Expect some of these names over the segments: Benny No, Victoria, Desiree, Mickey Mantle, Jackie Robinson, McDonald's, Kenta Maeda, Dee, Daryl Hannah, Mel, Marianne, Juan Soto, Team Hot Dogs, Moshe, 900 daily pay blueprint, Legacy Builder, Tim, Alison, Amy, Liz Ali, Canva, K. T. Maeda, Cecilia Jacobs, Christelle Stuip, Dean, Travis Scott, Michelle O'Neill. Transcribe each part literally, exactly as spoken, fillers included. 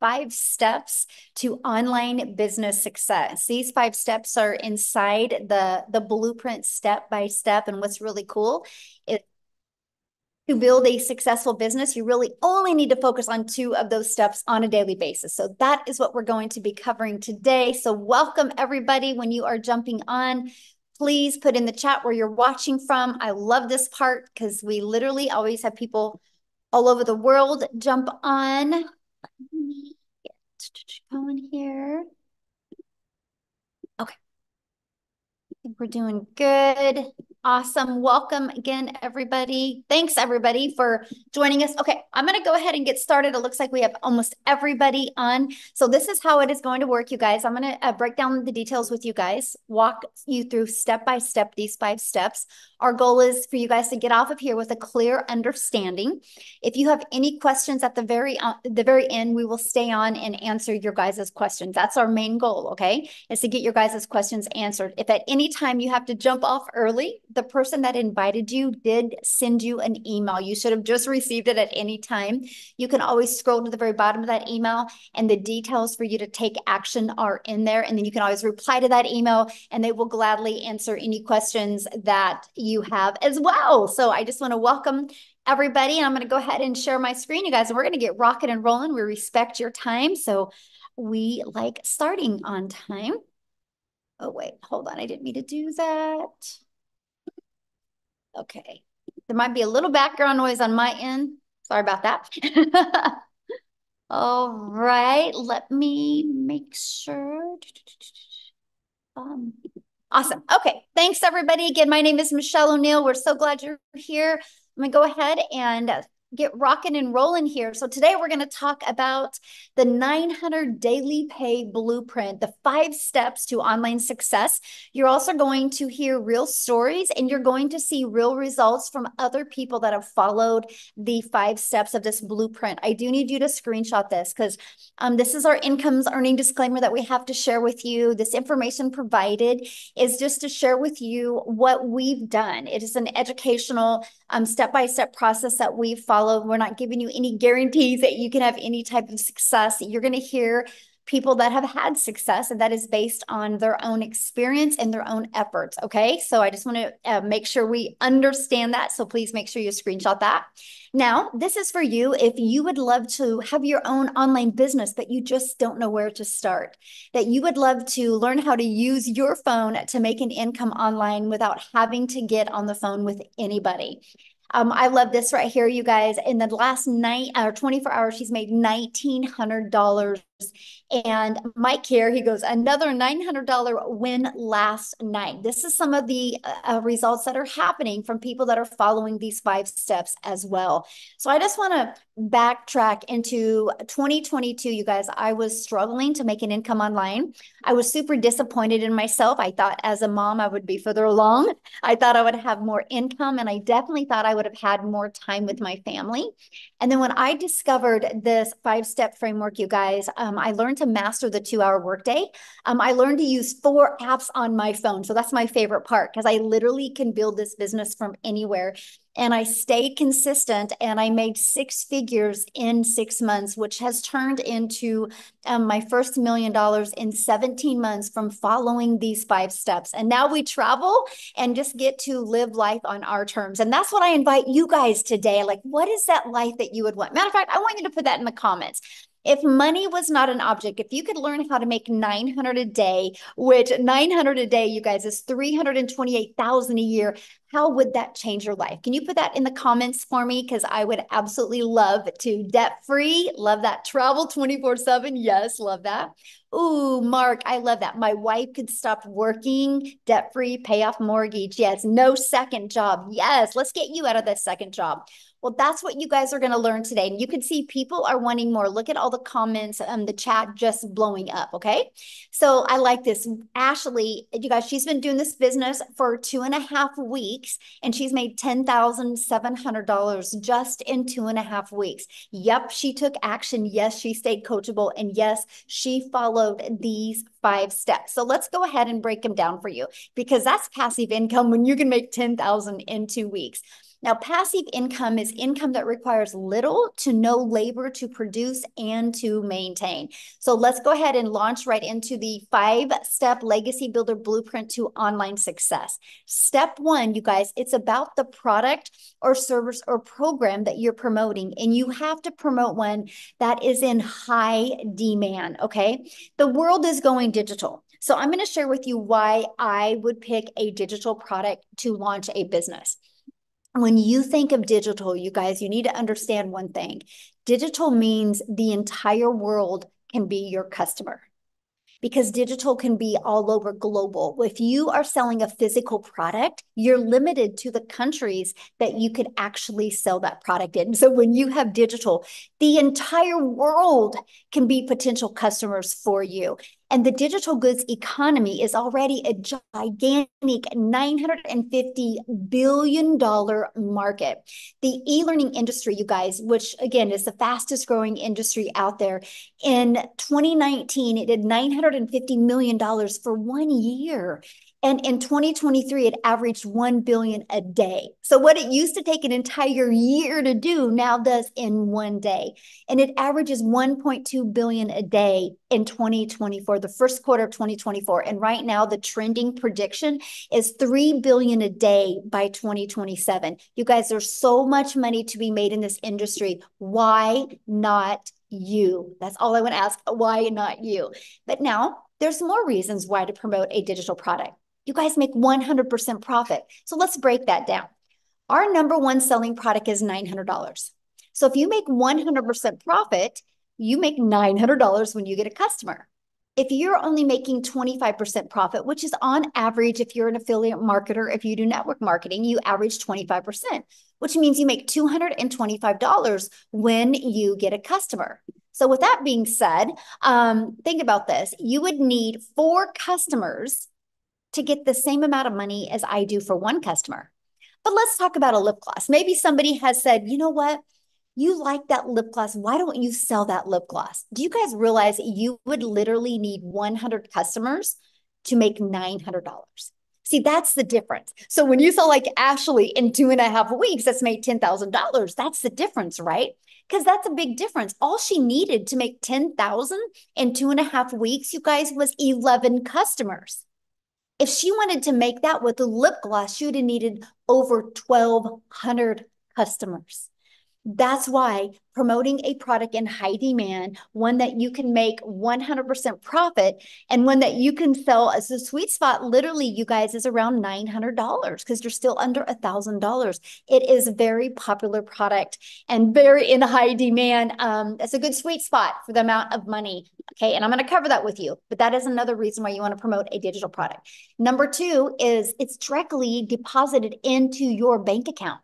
Five steps to online business success. These five steps are inside the, the blueprint step by step. And what's really cool is to build a successful business, you really only need to focus on two of those steps on a daily basis. So that is what we're going to be covering today. So welcome everybody. When you are jumping on, please put in the chat where you're watching from. I love this part because we literally always have people all over the world jump on. Let me get going here. Okay. I think we're doing good. Awesome. Welcome again, everybody. Thanks, everybody, for joining us. Okay, I'm going to go ahead and get started. It looks like we have almost everybody on. So this is how it is going to work, you guys. I'm going to uh, break down the details with you guys, walk you through step-by-step these five steps. Our goal is for you guys to get off of here with a clear understanding. If you have any questions at the very, uh, the very end, we will stay on and answer your guys' questions. That's our main goal, okay, is to get your guys' questions answered. If at any time you have to jump off early, the person that invited you did send you an email. You should have just received it at any time. You can always scroll to the very bottom of that email and the details for you to take action are in there. And then you can always reply to that email and they will gladly answer any questions that you have as well. So I just want to welcome everybody. And I'm going to go ahead and share my screen, you guys, and we're going to get rocking and rolling. We respect your time. So we like starting on time. Oh, wait, hold on. I didn't mean to do that. Okay, there might be a little background noise on my end. Sorry about that. All right, let me make sure. Um, awesome. Okay, thanks everybody. Again, my name is Michelle O'Neill. We're so glad you're here. I'm gonna go ahead and get rocking and rolling here. So today we're gonna talk about the nine hundred daily pay blueprint, the five steps to online success. You're also going to hear real stories and you're going to see real results from other people that have followed the five steps of this blueprint. I do need you to screenshot this because um, this is our incomes earning disclaimer that we have to share with you. This information provided is just to share with you what we've done. It is an educational um, step-by-step process that we've followed. We're not giving you any guarantees that you can have any type of success. You're going to hear people that have had success, and that is based on their own experience and their own efforts, okay? So I just want to uh, make sure we understand that, so please make sure you screenshot that. Now, this is for you if you would love to have your own online business, but you just don't know where to start, that you would love to learn how to use your phone to make an income online without having to get on the phone with anybody. Um, I love this right here, you guys. In the last night or twenty-four hours, she's made nineteen hundred dollars. And Mike here, he goes, another nine hundred dollar win last night. This is some of the uh, results that are happening from people that are following these five steps as well. So I just want to backtrack into twenty twenty-two, you guys. I was struggling to make an income online. I was super disappointed in myself. I thought as a mom, I would be further along. I thought I would have more income, and I definitely thought I would have had more time with my family. And then when I discovered this five-step framework, you guys, um, I learned to master the two-hour workday. Um, I learned to use four apps on my phone. So that's my favorite part because I literally can build this business from anywhere. And I stayed consistent and I made six figures in six months, which has turned into um, my first million dollars in seventeen months from following these five steps. And now we travel and just get to live life on our terms. And that's what I invite you guys today. Like, what is that life that you would want? Matter of fact, I want you to put that in the comments. If money was not an object, if you could learn how to make nine hundred a day, which nine hundred a day, you guys, is three hundred twenty-eight thousand a year, how would that change your life? Can you put that in the comments for me? Because I would absolutely love to. Debt-free, love that. Travel twenty-four seven, yes, love that. Ooh, Mark, I love that. My wife could stop working, debt-free, pay off mortgage, yes. No second job, yes. Let's get you out of that second job. Well, that's what you guys are going to learn today. And you can see people are wanting more. Look at all the comments and the chat just blowing up, okay? So I like this. Ashley, you guys, she's been doing this business for two and a half weeks, and she's made ten thousand seven hundred dollars just in two and a half weeks. Yep, she took action. Yes, she stayed coachable. And yes, she followed these five steps. So let's go ahead and break them down for you, because that's passive income when you can make ten thousand dollars in two weeks. Now, passive income is income that requires little to no labor to produce and to maintain. So let's go ahead and launch right into the five-step Legacy Builder Blueprint to Online Success. Step one, you guys, it's about the product or service or program that you're promoting, and you have to promote one that is in high demand, okay? The world is going digital. So I'm going to share with you why I would pick a digital product to launch a business. When you think of digital, you guys, you need to understand one thing. Digital means the entire world can be your customer, because digital can be all over global. If you are selling a physical product, you're limited to the countries that you could actually sell that product in. So when you have digital, the entire world can be potential customers for you. And the digital goods economy is already a gigantic nine hundred fifty billion dollars market. The e-learning industry, you guys, which again is the fastest growing industry out there, in twenty nineteen, it did nine hundred fifty million dollars for one year. And in twenty twenty-three, it averaged one billion dollars a day. So what it used to take an entire year to do now does in one day. And it averages one point two billion dollars a day in twenty twenty-four, the first quarter of twenty twenty-four. And right now, the trending prediction is three billion dollars a day by twenty twenty-seven. You guys, there's so much money to be made in this industry. Why not you? That's all I want to ask. Why not you? But now there's more reasons why to promote a digital product. You guys make one hundred percent profit. So let's break that down. Our number one selling product is nine hundred dollars. So if you make one hundred percent profit, you make nine hundred dollars when you get a customer. If you're only making twenty-five percent profit, which is on average, if you're an affiliate marketer, if you do network marketing, you average twenty-five percent, which means you make two hundred twenty-five dollars when you get a customer. So with that being said, um, think about this. You would need four customers to get the same amount of money as I do for one customer. But let's talk about a lip gloss. Maybe somebody has said, you know what? You like that lip gloss. Why don't you sell that lip gloss? Do you guys realize you would literally need one hundred customers to make nine hundred dollars? See, that's the difference. So when you sell like Ashley in two and a half weeks, that's made ten thousand dollars. That's the difference, right? Because that's a big difference. All she needed to make ten thousand dollars in two and a half weeks, you guys, was eleven customers. If she wanted to make that with the lip gloss, she would have needed over twelve hundred customers. That's why promoting a product in high demand, one that you can make one hundred percent profit and one that you can sell as a sweet spot, literally, you guys, is around nine hundred dollars, because you're still under one thousand dollars. It is a very popular product and very in high demand. Um, it's a good sweet spot for the amount of money. Okay, and I'm going to cover that with you, but that is another reason why you want to promote a digital product. Number two is it's directly deposited into your bank account.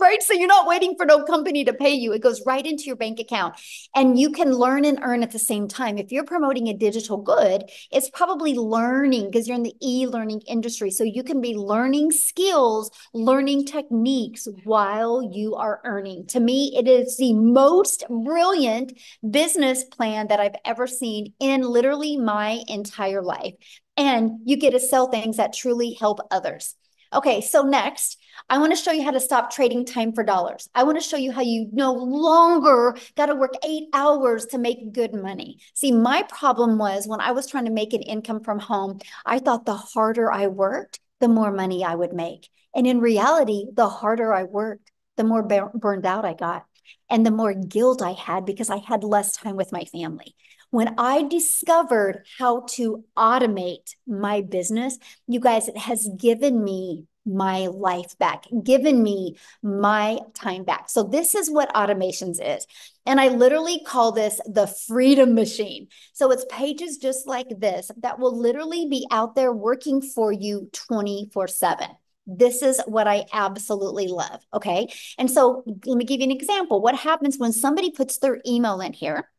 Right? So you're not waiting for no company to pay you. It goes right into your bank account, and you can learn and earn at the same time. If you're promoting a digital good, it's probably learning, because you're in the e-learning industry. So you can be learning skills, learning techniques while you are earning. To me, it is the most brilliant business plan that I've ever seen in literally my entire life. And you get to sell things that truly help others. Okay, so next, I want to show you how to stop trading time for dollars. I want to show you how you no longer got to work eight hours to make good money. See, my problem was when I was trying to make an income from home, I thought the harder I worked, the more money I would make. And in reality, the harder I worked, the more burned out I got, and the more guilt I had, because I had less time with my family. When I discovered how to automate my business, you guys, it has given me my life back, given me my time back. So this is what automations is. And I literally call this the freedom machine. So it's pages just like this that will literally be out there working for you twenty-four seven. This is what I absolutely love, okay? And so let me give you an example. What happens when somebody puts their email in here?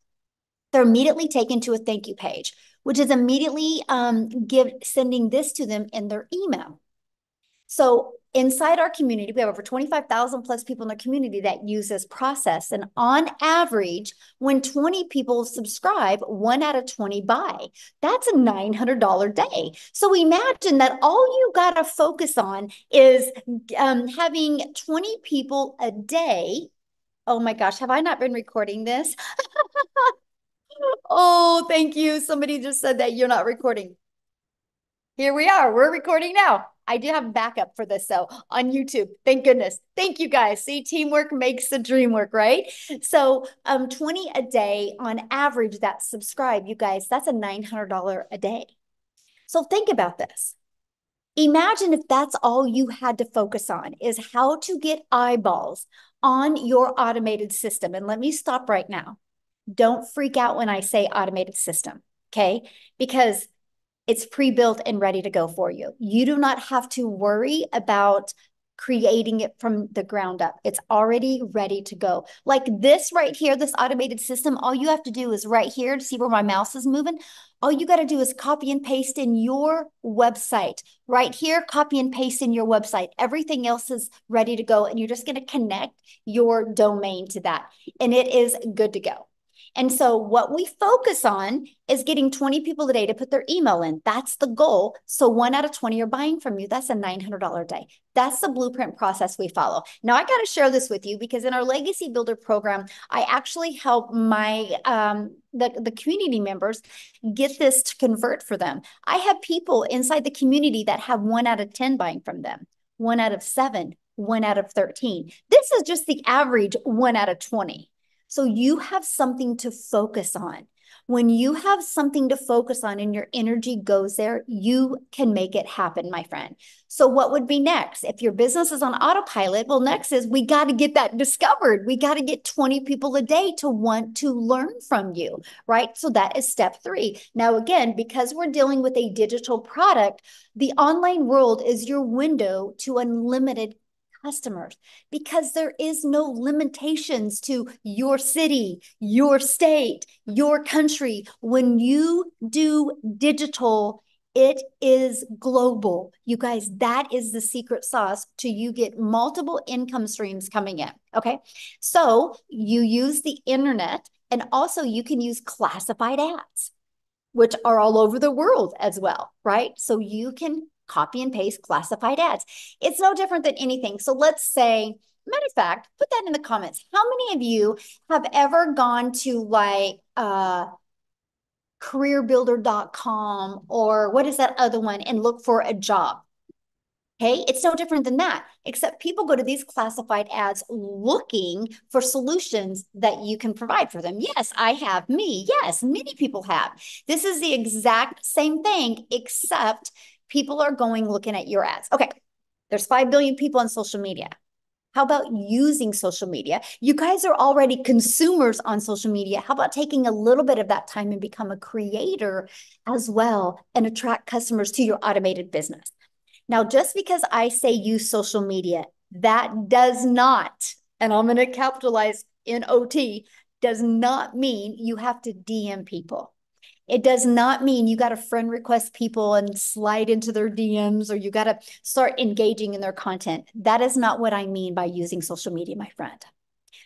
They're immediately taken to a thank you page, which is immediately um, give, sending this to them in their email. So inside our community, we have over twenty-five thousand plus people in the community that use this process. And on average, when twenty people subscribe, one out of twenty buy. That's a nine hundred dollars day. So imagine that all you got to focus on is um, having twenty people a day. Oh my gosh, have I not been recording this? Oh, thank you. Somebody just said that you're not recording. Here we are. We're recording now. I do have backup for this, though, on YouTube. Thank goodness. Thank you, guys. See, teamwork makes the dream work, right? So um, twenty a day on average that subscribe, you guys, that's a nine hundred dollars a day. So think about this. Imagine if that's all you had to focus on is how to get eyeballs on your automated system. And let me stop right now. Don't freak out when I say automated system, okay? Because it's pre-built and ready to go for you. You do not have to worry about creating it from the ground up. It's already ready to go. Like this right here, this automated system, all you have to do is right here to see where my mouse is moving. All you got to do is copy and paste in your website. Right here, copy and paste in your website. Everything else is ready to go, and you're just going to connect your domain to that, and it is good to go. And so what we focus on is getting twenty people a day to put their email in. That's the goal. So one out of twenty are buying from you. That's a nine hundred dollars a day. That's the blueprint process we follow. Now, I got to share this with you because in our Legacy Builder program, I actually help my um, the, the community members get this to convert for them. I have people inside the community that have one out of ten buying from them, one out of seven, one out of thirteen. This is just the average one out of twenty. So you have something to focus on. When you have something to focus on and your energy goes there, you can make it happen, my friend. So what would be next? If your business is on autopilot, well, next is we got to get that discovered. We got to get twenty people a day to want to learn from you, right? So that is step three. Now, again, because we're dealing with a digital product, the online world is your window to unlimited customers, because there is no limitations to your city, your state, your country. When you do digital, it is global. You guys, that is the secret sauce to you get multiple income streams coming in, okay? So you use the internet, and also you can use classified ads, which are all over the world as well, right? So you can copy and paste classified ads. It's no different than anything. So let's say, matter of fact, put that in the comments. How many of you have ever gone to like uh, career builder dot com or what is that other one and look for a job? Okay, it's no different than that, except people go to these classified ads looking for solutions that you can provide for them. Yes, I have me. Yes, many people have. This is the exact same thing, except people are going looking at your ads. Okay, there's five billion people on social media. How about using social media? You guys are already consumers on social media. How about taking a little bit of that time and become a creator as well and attract customers to your automated business? Now, just because I say use social media, that does not, and I'm going to capitalize N O T, does not mean you have to D M people. It does not mean you got to friend request people and slide into their D Ms, or you got to start engaging in their content. That is not what I mean by using social media, my friend.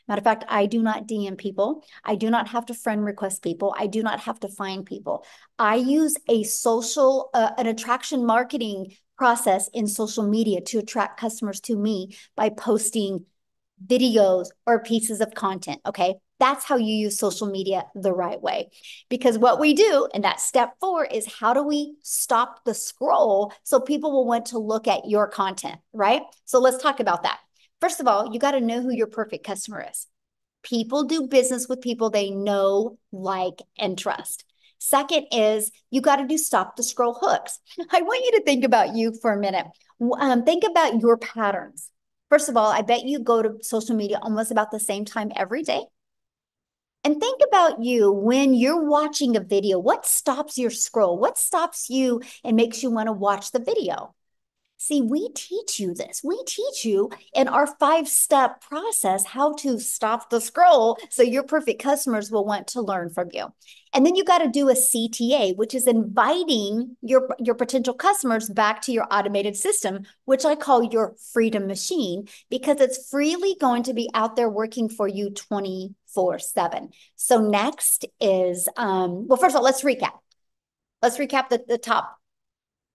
Matter of fact, I do not D M people. I do not have to friend request people. I do not have to find people. I use a social, uh, an attraction marketing process in social media to attract customers to me by posting videos or pieces of content, okay? That's how you use social media the right way. Because what we do, and that's step four, is how do we stop the scroll so people will want to look at your content, right? So let's talk about that. First of all, you got to know who your perfect customer is. People do business with people they know, like, and trust. Second is you got to do stop the scroll hooks. I want you to think about you for a minute. Um, think about your patterns. First of all, I bet you go to social media almost about the same time every day. And think about you when you're watching a video. What stops your scroll? What stops you and makes you want to watch the video? See, we teach you this. We teach you in our five-step process how to stop the scroll so your perfect customers will want to learn from you. And then you got to do a C T A, which is inviting your, your potential customers back to your automated system, which I call your freedom machine, because it's freely going to be out there working for you twenty-four seven. So next is, um, well, first of all, let's recap. Let's recap the, the top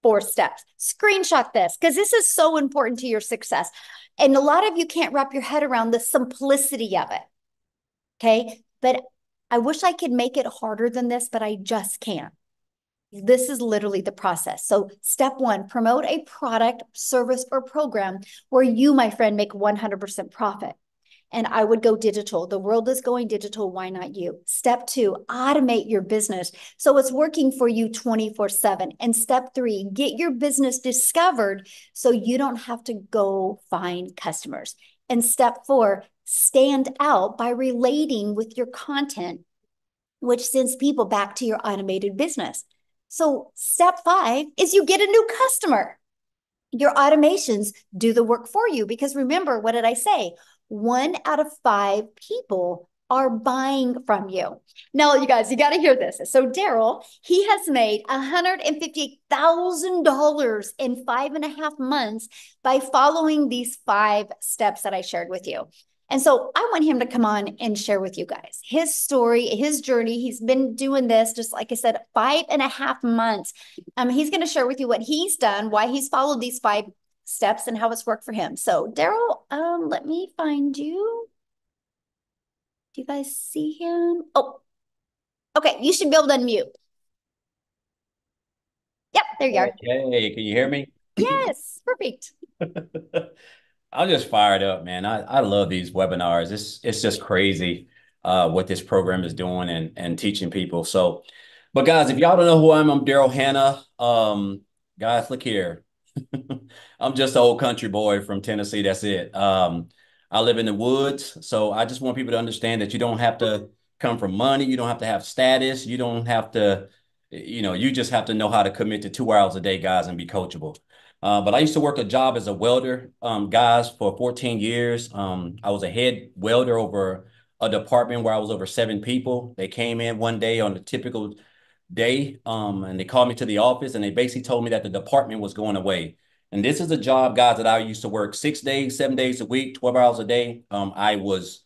four steps. Screenshot this, because this is so important to your success. And a lot of you can't wrap your head around the simplicity of it. Okay. But I wish I could make it harder than this, but I just can't. This is literally the process. So step one, promote a product, service, or program where you, my friend, make one hundred percent profit. And I would go digital. The world is going digital. Why not you? Step two, automate your business so it's working for you twenty-four seven. And step three, get your business discovered so you don't have to go find customers. And step four, stand out by relating with your content, which sends people back to your automated business. So step five is you get a new customer. Your automations do the work for you, because remember, what did I say? One out of five people are buying from you. Now, you guys, you got to hear this. So Daryl, he has made one hundred fifty thousand dollars in five and a half months by following these five steps that I shared with you. And so I want him to come on and share with you guys his story, his journey. He's been doing this, just like I said, five and a half months. Um, he's going to share with you what he's done, why he's followed these five steps, and how it's worked for him. So Daryl, um, let me find you. Do you guys see him? Oh, okay. You should be able to unmute. Yep, there you are. Hey, can you hear me? Yes, perfect. I'm just fired up, man. I, I love these webinars. It's, it's just crazy uh, what this program is doing and, and teaching people. So, but guys, if y'all don't know who I am, I'm Daryl Hannah. Um, guys, look here. I'm just an old country boy from Tennessee. That's it. Um, I live in the woods. So I just want people to understand that you don't have to come from money. You don't have to have status. You don't have to, you know, you just have to know how to commit to two hours a day, guys, and be coachable. Uh, but I used to work a job as a welder, um, guys, for fourteen years. Um, I was a head welder over a department where I was over seven people. They came in one day on a typical day, um, and they called me to the office, and they basically told me that the department was going away. And this is a job, guys, that I used to work six days, seven days a week, twelve hours a day. Um, I was,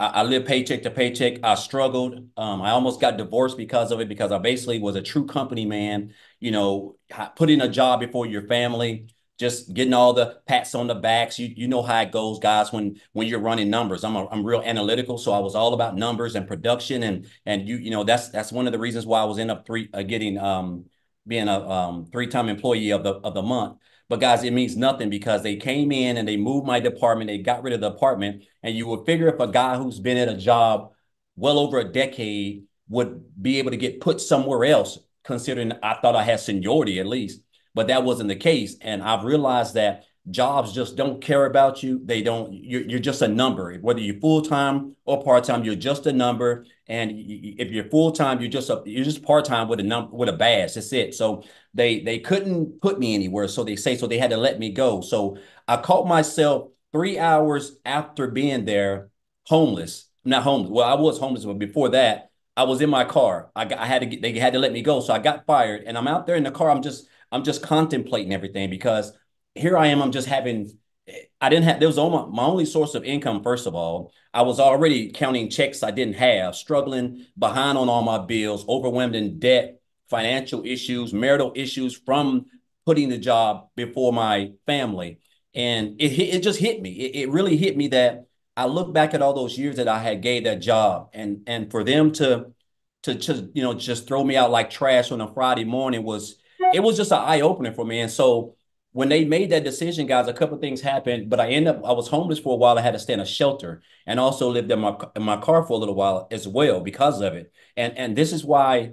I, I lived paycheck to paycheck. I struggled. Um, I almost got divorced because of it, because I basically was a true company man, you know, putting a job before your family, just getting all the pats on the backs. You, you know how it goes, guys, when, when you're running numbers. I'm, a, I'm real analytical, so I was all about numbers and production. And, and you, you know, that's, that's one of the reasons why I was end up three, uh, getting, um, being a um, three-time employee of the, of the month. But guys, it means nothing, because they came in and they moved my department. They got rid of the department. And you would figure if a guy who's been at a job well over a decade would be able to get put somewhere else, considering I thought I had seniority at least. But that wasn't the case. And I've realized that jobs just don't care about you. They don't, you're, you're just a number. Whether you're full-time or part-time, you're just a number. And if you're full-time, you're just a, you're just part-time with a number, with a badge. That's it. So they, they couldn't put me anywhere. So they say, so they had to let me go. So I caught myself three hours after being there, homeless, not homeless. Well, I was homeless, but before that I was in my car. I, got, I had to get, they had to let me go. So I got fired, and I'm out there in the car. I'm just, I'm just contemplating everything, because here I am. I'm just having, I didn't have, there was all my, my only source of income. First of all, I was already counting checks I didn't have, struggling behind on all my bills, overwhelmed in debt, financial issues, marital issues from putting the job before my family. And it, it just hit me. It, it really hit me that I look back at all those years that I had gave that job, and, and for them to, to just, you know, just throw me out like trash on a Friday morning was, it was just an eye opener for me. And so when they made that decision, guys, a couple of things happened, but I ended up, I was homeless for a while. I had to stay in a shelter, and also lived in my, in my car for a little while as well because of it. And, and this is why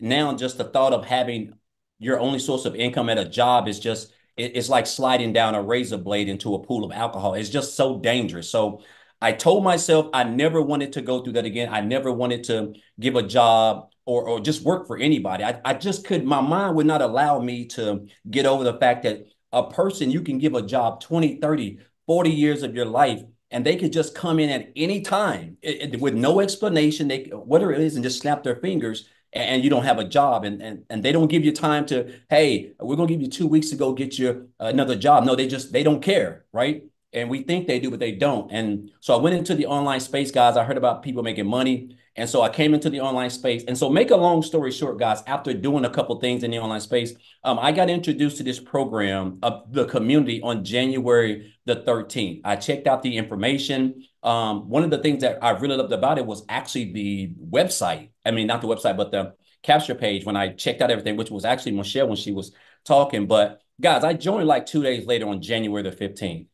now just the thought of having your only source of income at a job is just, it, it's like sliding down a razor blade into a pool of alcohol. It's just so dangerous. So I told myself I never wanted to go through that again. I never wanted to give a job or, or just work for anybody. I, I just could, my mind would not allow me to get over the fact that a person, you can give a job twenty, thirty, forty years of your life, and they could just come in at any time it, it, with no explanation, they whatever it is, and just snap their fingers, and, and you don't have a job. And, and and they don't give you time to, hey, we're going to give you two weeks to go get you another job. No, they just, they don't care, right? And we think they do, but they don't. And so I went into the online space, guys. I heard about people making money. And so I came into the online space. And so make a long story short, guys, after doing a couple things in the online space, um, I got introduced to this program of the community on January the thirteenth. I checked out the information. Um, one of the things that I really loved about it was actually the website. I mean, not the website, but the capture page when I checked out everything, which was actually Michelle when she was talking. But guys, I joined like two days later on January the fifteenth.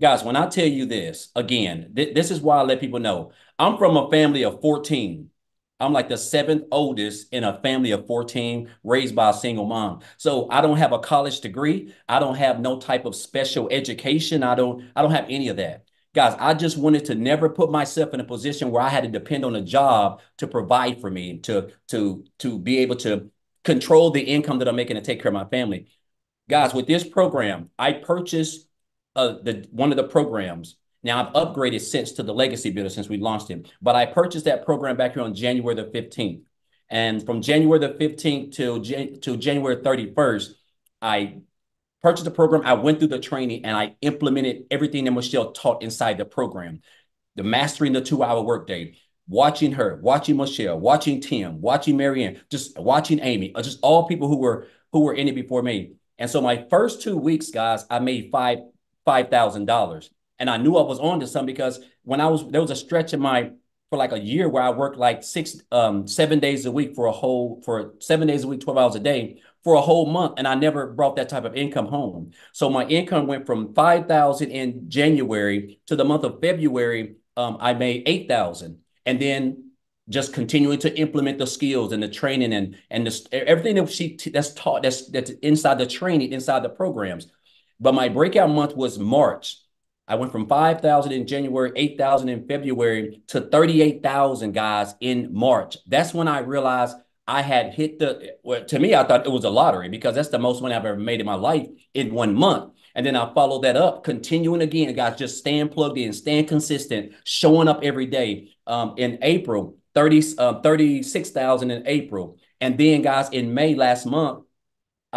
Guys, when I tell you this, again, th this is why I let people know. I'm from a family of fourteen. I'm like the seventh oldest in a family of fourteen, raised by a single mom. So I don't have a college degree. I don't have no type of special education. I don't, I don't have any of that. Guys, I just wanted to never put myself in a position where I had to depend on a job to provide for me, to, to, to be able to control the income that I'm making and take care of my family. Guys, with this program, I purchased Uh, the one of the programs. Now I've upgraded since to the Legacy Builder since we launched it, but I purchased that program back here on January the fifteenth. And from January the fifteenth till Jan to January thirty-first, I purchased the program. I went through the training and I implemented everything that Michelle taught inside the program. The mastering the two-hour workday, watching her, watching Michelle, watching Tim, watching Marianne, just watching Amy, just all people who were who were in it before me. And so my first two weeks, guys, I made five. five thousand dollars. And I knew I was on to something because when I was, there was a stretch in my, for like a year where I worked like six, um, seven days a week for a whole, for seven days a week, twelve hours a day for a whole month. And I never brought that type of income home. So my income went from five thousand in January to the month of February. Um, I made eight thousand. And then just continuing to implement the skills and the training and, and the, everything that she, that's taught, that's, that's inside the training, inside the programs. But my breakout month was March. I went from five thousand in January, eight thousand in February to thirty-eight thousand guys in March. That's when I realized I had hit the, well, to me, I thought it was a lottery because that's the most money I've ever made in my life in one month. And then I followed that up, continuing again, guys, just staying plugged in, staying consistent, showing up every day. Um, in April, thirty-six thousand in April. And then guys, in May last month,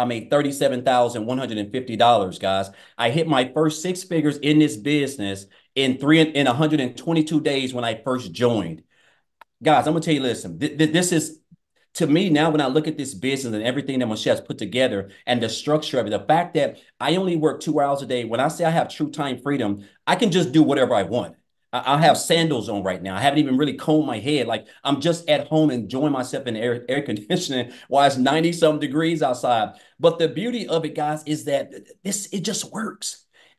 I made thirty-seven thousand one hundred fifty dollars, guys. I hit my first six figures in this business in three in one hundred twenty-two days when I first joined. Guys, I'm going to tell you, listen, th th this is, to me, now when I look at this business and everything that Moshe has put together and the structure of it, the fact that I only work two hours a day, when I say I have true time freedom, I can just do whatever I want. I have sandals on right now. I haven't even really combed my head. Like I'm just at home enjoying myself in air, air conditioning while it's ninety some degrees outside. But the beauty of it, guys, is that this, it just works.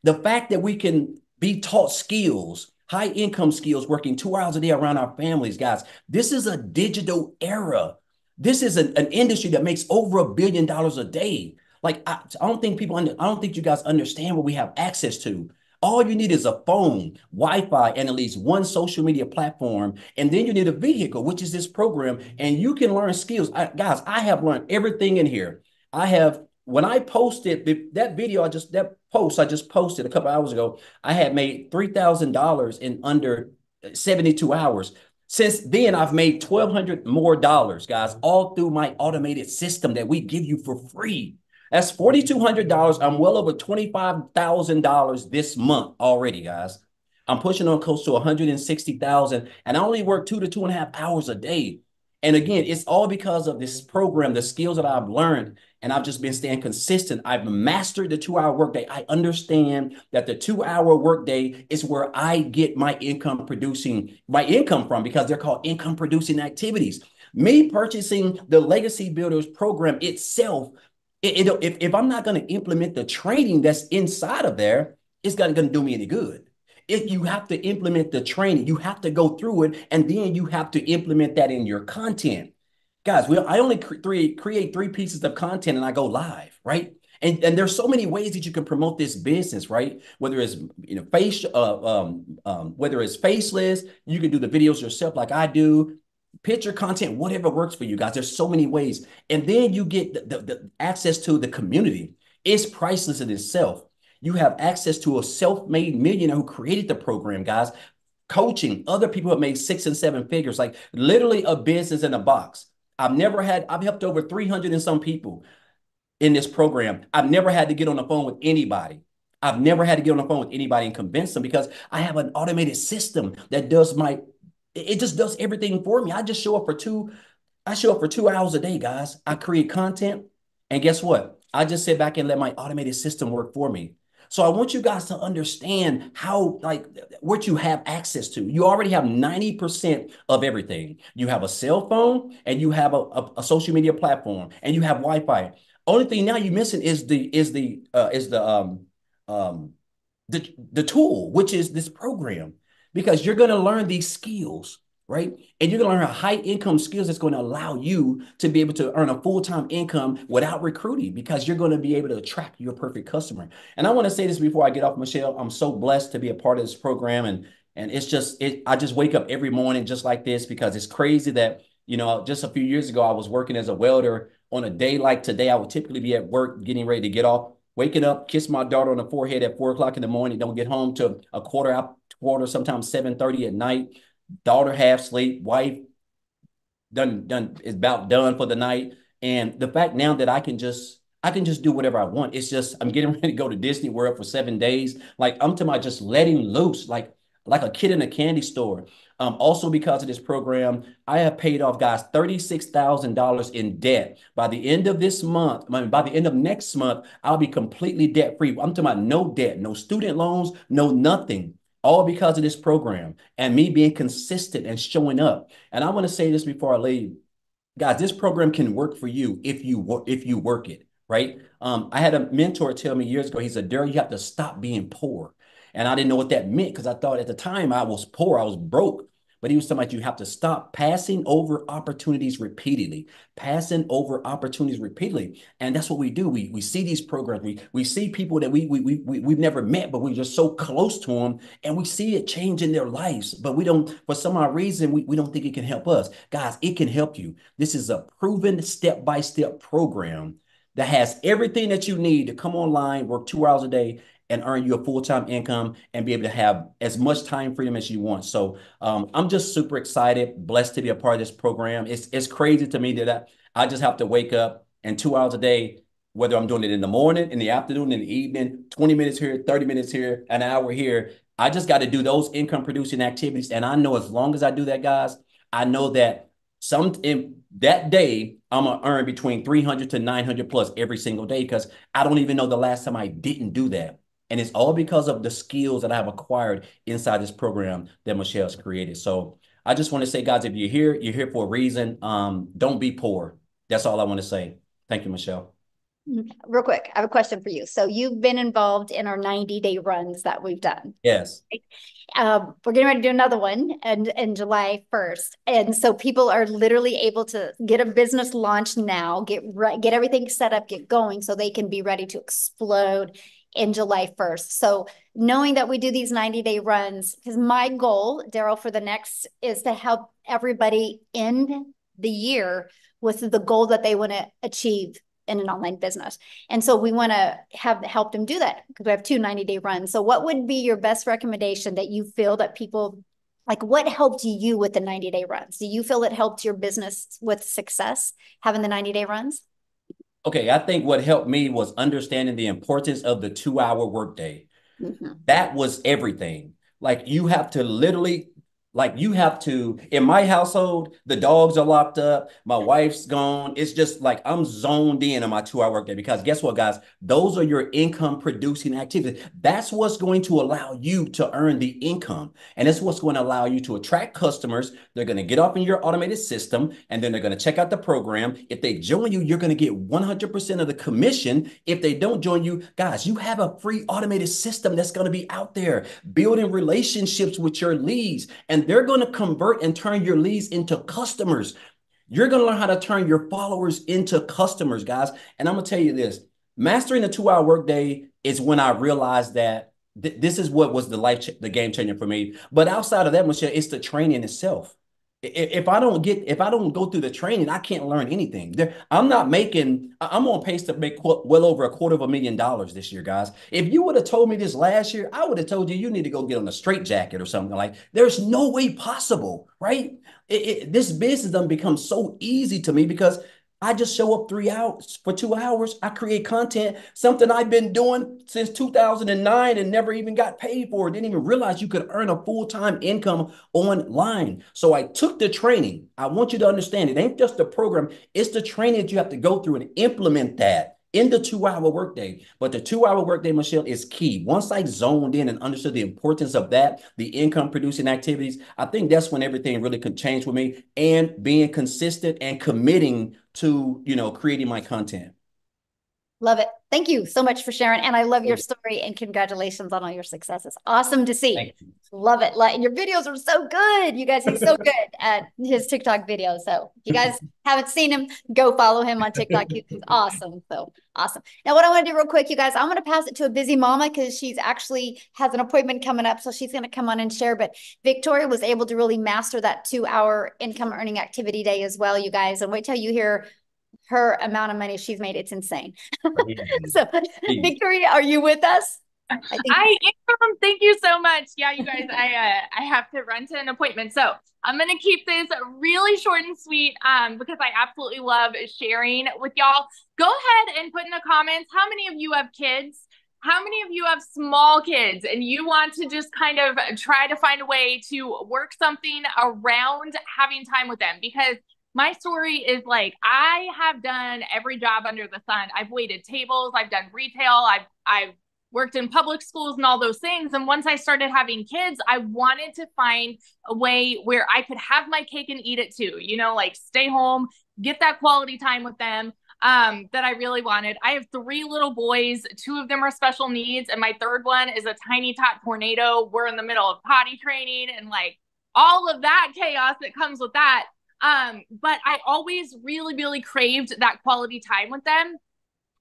The fact that we can be taught skills, high income skills, working two hours a day around our families, guys, this is a digital era. This is an, an industry that makes over a billion dollars a day. Like I, I don't think people, under, I don't think you guys understand what we have access to. All you need is a phone, Wi-Fi, and at least one social media platform. And then you need a vehicle, which is this program. And you can learn skills. I, guys, I have learned everything in here. I have, when I posted that video, I just, that post I just posted a couple hours ago, I had made three thousand dollars in under seventy-two hours. Since then, I've made twelve hundred dollars more dollars, guys, all through my automated system that we give you for free. That's four thousand two hundred dollars. I'm well over twenty-five thousand dollars this month already, guys. I'm pushing on close to one hundred sixty thousand dollars, and I only work two to two and a half hours a day. And again, it's all because of this program, the skills that I've learned, and I've just been staying consistent. I've mastered the two-hour workday. I understand that the two-hour workday is where I get my income producing, my income from, because they're called income-producing activities. Me purchasing the Legacy Builders program itself, It, it, if, if I'm not going to implement the training that's inside of there, it's not going to do me any good. If you have to implement the training, you have to go through it, and then you have to implement that in your content. Guys, we, I only cre three, create three pieces of content, and I go live, right? And, and there's so many ways that you can promote this business, right? Whether it's, you know, face, uh, um, um, whether it's faceless, you can do the videos yourself like I do. Picture content, whatever works for you guys. There's so many ways. And then you get the, the, the access to the community. It's priceless in itself. You have access to a self-made millionaire who created the program, guys, coaching other people who have made six and seven figures, like literally a business in a box. I've never had, I've helped over three hundred and some people in this program. I've never had to get on the phone with anybody. I've never had to get on the phone with anybody and convince them because I have an automated system that does my, it just does everything for me. I just show up for two, I show up for two hours a day, guys. I create content, and guess what? I just sit back and let my automated system work for me. So I want you guys to understand how, like, what you have access to. You already have ninety percent of everything. You have a cell phone, and you have a, a, a social media platform, and you have Wi-Fi. Only thing now you're missing is the is the uh, is the um um the the tool, which is this program, because you're going to learn these skills, right? And you're going to learn high income skills that's going to allow you to be able to earn a full-time income without recruiting, because you're going to be able to attract your perfect customer. And I want to say this before I get off, Michelle, I'm so blessed to be a part of this program. And, and it's just, it, I just wake up every morning just like this, because it's crazy that, you know, just a few years ago, I was working as a welder. On a day like today, I would typically be at work, getting ready to get off, waking up, kiss my daughter on the forehead at four o'clock in the morning, don't get home till a quarter out, quarter, sometimes seven thirty at night. Daughter half sleep, wife done done is about done for the night. And the fact now that I can just I can just do whatever I want. It's just I'm getting ready to go to Disney World for seven days. Like I'm talking about just letting loose, like like a kid in a candy store. Um, also because of this program, I have paid off, guys, thirty-six thousand dollars in debt. By the end of this month, I mean, by the end of next month, I'll be completely debt-free. I'm talking about no debt, no student loans, no nothing. All because of this program and me being consistent and showing up. And I want to say this before I leave. Guys, this program can work for you if you work, if you work it, right? Um, I had a mentor tell me years ago, he said, Daryl, you have to stop being poor. And I didn't know what that meant, because I thought at the time I was poor, I was broke. But he was talking about you have to stop passing over opportunities repeatedly, passing over opportunities repeatedly. And that's what we do. We, we see these programs. We, we see people that we, we, we, we've never met, but we're just so close to them. And we see it change in their lives. But we don't, for some odd reason, we, we don't think it can help us. Guys, it can help you. This is a proven step-by-step program that has everything that you need to come online, work two hours a day, and earn you a full-time income and be able to have as much time freedom as you want. So um, I'm just super excited, blessed to be a part of this program. It's, it's crazy to me that I, I just have to wake up and two hours a day, whether I'm doing it in the morning, in the afternoon, in the evening, twenty minutes here, thirty minutes here, an hour here. I just got to do those income producing activities. And I know as long as I do that, guys, I know that some in that day, I'm going to earn between three hundred to nine hundred plus every single day, because I don't even know the last time I didn't do that. And it's all because of the skills that I have acquired inside this program that Michelle's created. So I just want to say, guys, if you're here, you're here for a reason. Um, don't be poor. That's all I want to say. Thank you, Michelle. Real quick, I have a question for you. So you've been involved in our ninety day runs that we've done. Yes. Um, we're getting ready to do another one and, and July first. And so people are literally able to get a business launch now, get re- get everything set up, get going so they can be ready to explode in July first. So knowing that we do these ninety day runs, because my goal, Daryl, for the next is to help everybody end the year with the goal that they want to achieve in an online business. And so we want to have help them do that, because we have two ninety day runs. So what would be your best recommendation that you feel that people, like what helped you with the ninety day runs? Do you feel it helped your business with success having the ninety day runs? Okay, I think what helped me was understanding the importance of the two hour workday. Mm-hmm. That was everything. Like you have to literally, like you have to, in my household, the dogs are locked up, my wife's gone. It's just like I'm zoned in on my two hour workday, because guess what, guys? Those are your income producing activities. That's what's going to allow you to earn the income. And that's what's going to allow you to attract customers. They're going to get up in your automated system, and then they're going to check out the program. If they join you, you're going to get one hundred percent of the commission. If they don't join you, guys, you have a free automated system that's going to be out there building relationships with your leads. And they're going to convert and turn your leads into customers. You're going to learn how to turn your followers into customers, guys. And I'm going to tell you this, mastering the two hour workday is when I realized that th this is what was the life, the game changer for me. But outside of that, Michelle, it's the training itself. if I don't get, if I don't go through the training, I can't learn anything. There, I'm not making, I'm on pace to make well over a quarter of a million dollars this year, guys. If you would have told me this last year, I would have told you, you need to go get on a straitjacket or something. Like, there's no way possible, right? It, it, this business done becomes so easy to me because I just show up three hours for two hours. I create content, something I've been doing since two thousand nine and never even got paid for. Didn't even realize you could earn a full-time income online. So I took the training. I want you to understand it ain't just the program. It's the training that you have to go through and implement that in the two-hour workday. But the two-hour workday, Michelle, is key. Once I zoned in and understood the importance of that, the income-producing activities, I think that's when everything really could change with me, and being consistent and committing to, you know, creating my content. Love it. Thank you so much for sharing. And I love your story, and congratulations on all your successes. Awesome to see. Thank you. Love it. And your videos are so good. You guys, he's so good at his TikTok videos. So if you guys haven't seen him, go follow him on TikTok. He's awesome. So awesome. Now what I want to do real quick, you guys, I'm going to pass it to a busy mama because she's actually has an appointment coming up. So she's going to come on and share. But Victoria was able to really master that two hour income earning activity day as well, you guys. And wait till you hear her amount of money she's made. It's insane. So Victoria, are you with us? I, think I am. Thank you so much. Yeah, you guys, I uh, I have to run to an appointment. So I'm going to keep this really short and sweet um, because I absolutely love sharing with y'all. Go ahead and put in the comments, how many of you have kids? How many of you have small kids and you want to just kind of try to find a way to work something around having time with them? Because my story is like, I have done every job under the sun. I've waited tables. I've done retail. I've, I've worked in public schools and all those things. And once I started having kids, I wanted to find a way where I could have my cake and eat it too, you know, like stay home, get that quality time with them um, that I really wanted. I have three little boys. Two of them are special needs. And my third one is a tiny tot tornado. We're in the middle of potty training and like all of that chaos that comes with that. Um, but I always really, really craved that quality time with them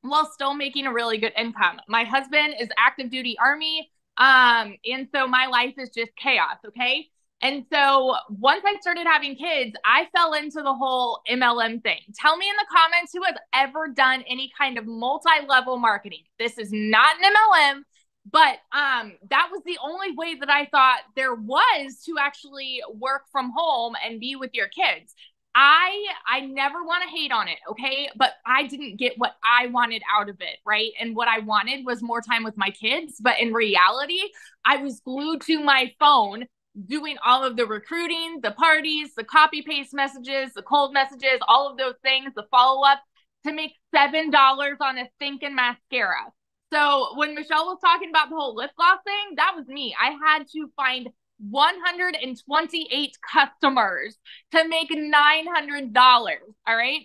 while still making a really good income. My husband is active duty Army. Um, and so my life is just chaos. Okay. And so once I started having kids, I fell into the whole M L M thing. Tell me in the comments who has ever done any kind of multi-level marketing. This is not an M L M. But um, that was the only way that I thought there was to actually work from home and be with your kids. I I never want to hate on it, okay? But I didn't get what I wanted out of it, right? And what I wanted was more time with my kids. But in reality, I was glued to my phone doing all of the recruiting, the parties, the copy-paste messages, the cold messages, all of those things, the follow-up to make seven dollars on a stinking mascara. So when Michelle was talking about the whole lip gloss thing, that was me. I had to find one hundred twenty-eight customers to make nine hundred dollars. All right.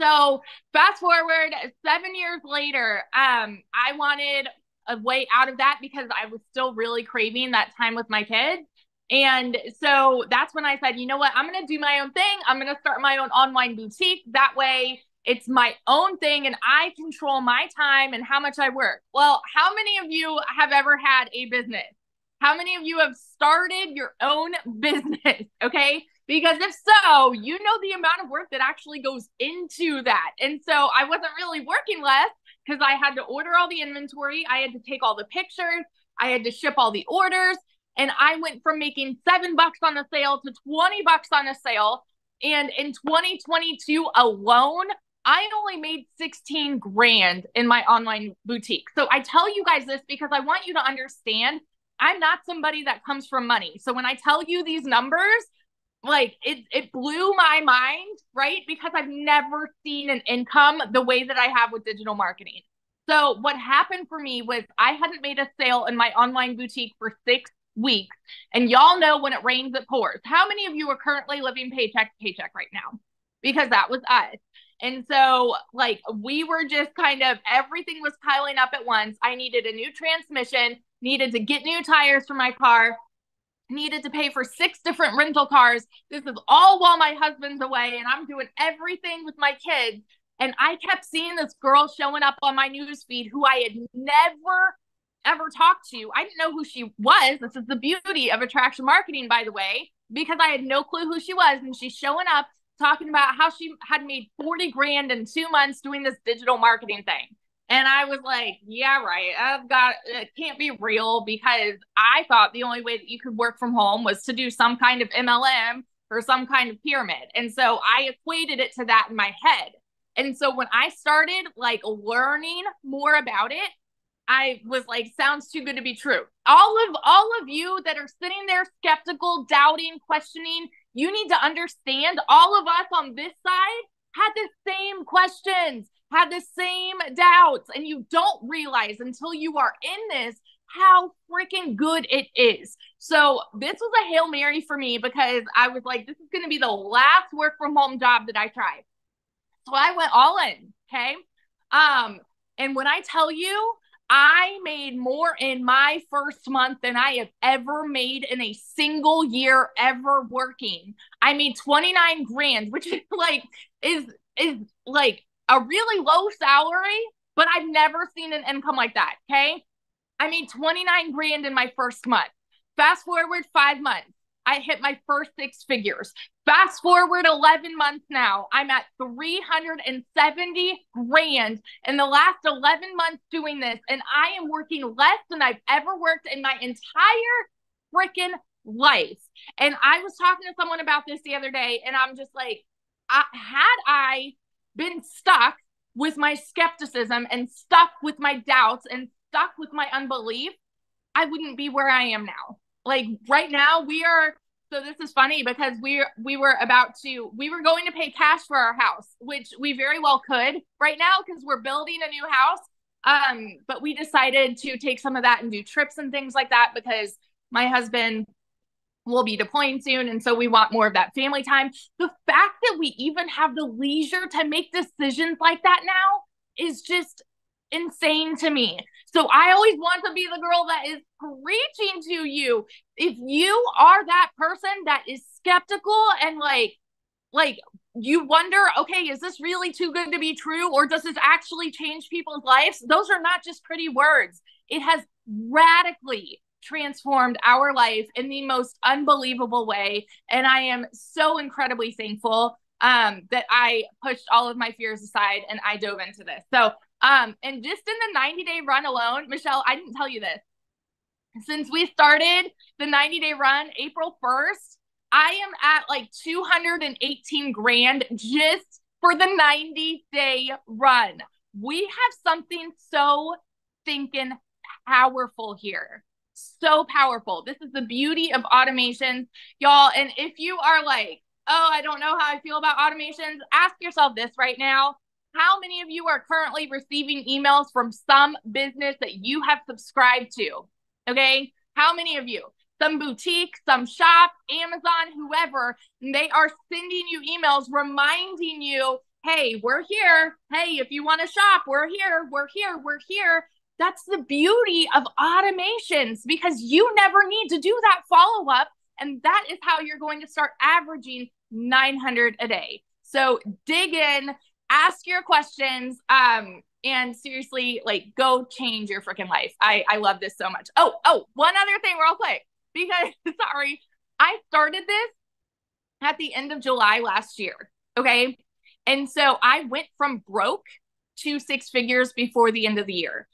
So fast forward seven years later, um, I wanted a way out of that because I was still really craving that time with my kids. And so that's when I said, you know what, I'm going to do my own thing. I'm going to start my own online boutique. That way it's my own thing and I control my time and how much I work. Well, how many of you have ever had a business? How many of you have started your own business? Okay. Because if so, you know the amount of work that actually goes into that. And so I wasn't really working less because I had to order all the inventory. I had to take all the pictures. I had to ship all the orders. And I went from making seven bucks on a sale to twenty bucks on a sale. And in twenty twenty-two alone, I only made sixteen grand in my online boutique. So I tell you guys this because I want you to understand I'm not somebody that comes from money. So when I tell you these numbers, like it, it blew my mind, right? Because I've never seen an income the way that I have with digital marketing. So what happened for me was I hadn't made a sale in my online boutique for six weeks. And y'all know when it rains, it pours. How many of you are currently living paycheck to paycheck right now? Because that was us. And so like we were just kind of, everything was piling up at once. I needed a new transmission, needed to get new tires for my car, needed to pay for six different rental cars. This is all while my husband's away and I'm doing everything with my kids. And I kept seeing this girl showing up on my newsfeed who I had never ever talked to. I didn't know who she was. This is the beauty of attraction marketing, by the way. because I had no clue who she was. And she's showing up talking about how she had made forty grand in two months doing this digital marketing thing. And I was like, yeah, right. I've got, it can't be real, because I thought the only way that you could work from home was to do some kind of M L M or some kind of pyramid. And so I equated it to that in my head. And so when I started like learning more about it, I was like, sounds too good to be true. All of, all of you that are sitting there skeptical, doubting, questioning, you need to understand all of us on this side had the same questions, had the same doubts, and you don't realize until you are in this how freaking good it is. So this was a Hail Mary for me, because I was like, this is going to be the last work from home job that I tried. So I went all in. Okay. Um, and when I tell you, I made more in my first month than I have ever made in a single year ever working. I made twenty-nine grand, which is like, is, is like a really low salary, but I've never seen an income like that. Okay. I made twenty-nine grand in my first month. Fast forward five months. I hit my first six figures. Fast forward eleven months now. I'm at three hundred seventy grand in the last eleven months doing this. And I am working less than I've ever worked in my entire freaking life. And I was talking to someone about this the other day, and I'm just like, I, had I been stuck with my skepticism and stuck with my doubts and stuck with my unbelief, I wouldn't be where I am now. Like right now we are, so this is funny because we we were about to, we were going to pay cash for our house, which we very well could right now because we're building a new house. Um, but we decided to take some of that and do trips and things like that because my husband will be deploying soon. And so we want more of that family time. The fact that we even have the leisure to make decisions like that now is just insane to me. So I always want to be the girl that is preaching to you. If you are that person that is skeptical and like, like you wonder, okay, is this really too good to be true? Or does this actually change people's lives? Those are not just pretty words. It has radically transformed our life in the most unbelievable way. And I am so incredibly thankful um, that I pushed all of my fears aside and I dove into this. So Um, and just in the ninety day run alone, Michelle, I didn't tell you this. Since we started the ninety day run April first, I am at like two hundred eighteen grand just for the ninety day run. We have something so thinking powerful here. So powerful. This is the beauty of automations, y'all. And if you are like, oh, I don't know how I feel about automations, ask yourself this right now. How many of you are currently receiving emails from some business that you have subscribed to? Okay. How many of you? Some boutique, some shop, Amazon, whoever, they are sending you emails reminding you, hey, we're here. Hey, if you want to shop, we're here, we're here, we're here. That's the beauty of automations, because you never need to do that follow-up. And that is how you're going to start averaging nine hundred a day. So dig in. Ask your questions, um, and seriously, like, go change your freaking life. I, I love this so much. Oh, oh, one other thing real quick, because, sorry, I started this at the end of July last year, okay? And so I went from broke to six figures before the end of the year.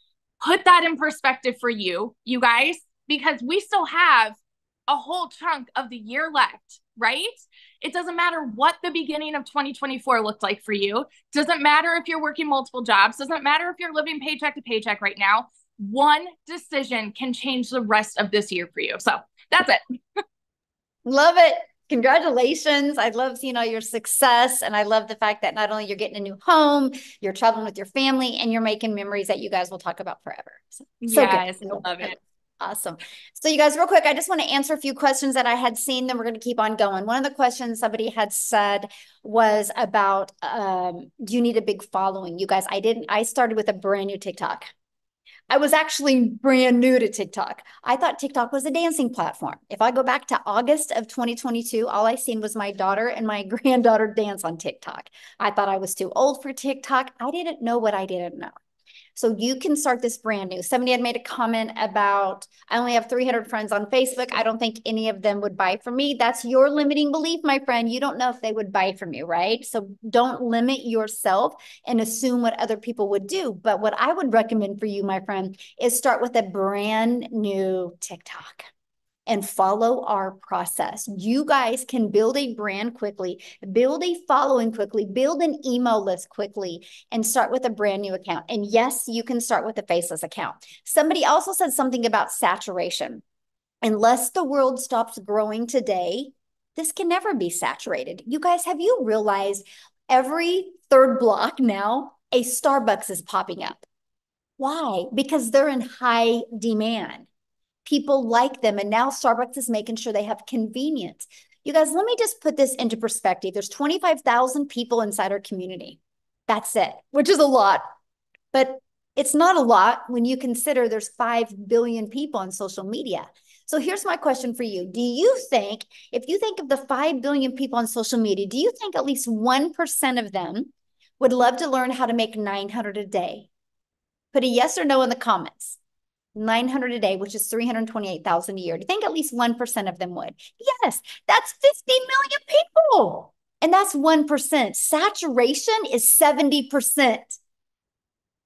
Put that in perspective for you, you guys, because we still have a whole chunk of the year left, right? It doesn't matter what the beginning of twenty twenty-four looked like for you. Doesn't matter if you're working multiple jobs. Doesn't matter if you're living paycheck to paycheck right now. One decision can change the rest of this year for you. So that's it. Love it. Congratulations. I love seeing all your success. And I love the fact that not only you're getting a new home, you're traveling with your family, and you're making memories that you guys will talk about forever. So, yes, so I love it. Awesome. So you guys, real quick, I just want to answer a few questions that I had seen, then we're going to keep on going. One of the questions somebody had said was about, um, do you need a big following? You guys, I didn't, I started with a brand new TikTok. I was actually brand new to TikTok. I thought TikTok was a dancing platform. If I go back to August of twenty twenty-two, all I seen was my daughter and my granddaughter dance on TikTok. I thought I was too old for TikTok. I didn't know what I didn't know. So you can start this brand new. Somebody had made a comment about, I only have three hundred friends on Facebook. I don't think any of them would buy from me. That's your limiting belief, my friend. You don't know if they would buy from you, right? So don't limit yourself and assume what other people would do. But what I would recommend for you, my friend, is start with a brand new TikTok and follow our process. You guys can build a brand quickly, build a following quickly, build an email list quickly, and start with a brand new account. And yes, you can start with a faceless account. Somebody also said something about saturation. Unless the world stops growing today, this can never be saturated. You guys, have you realized every third block now, a Starbucks is popping up? Why? Because they're in high demand. People like them. And now Starbucks is making sure they have convenience. You guys, let me just put this into perspective. There's twenty-five thousand people inside our community. That's it, which is a lot. But it's not a lot when you consider there's five billion people on social media. So here's my question for you. Do you think, if you think of the five billion people on social media, do you think at least one percent of them would love to learn how to make nine hundred a day? Put a yes or no in the comments. nine hundred a day, which is three hundred twenty-eight thousand a year. Do you think at least one percent of them would? Yes, that's fifty million people. And that's one percent. Saturation is seventy percent.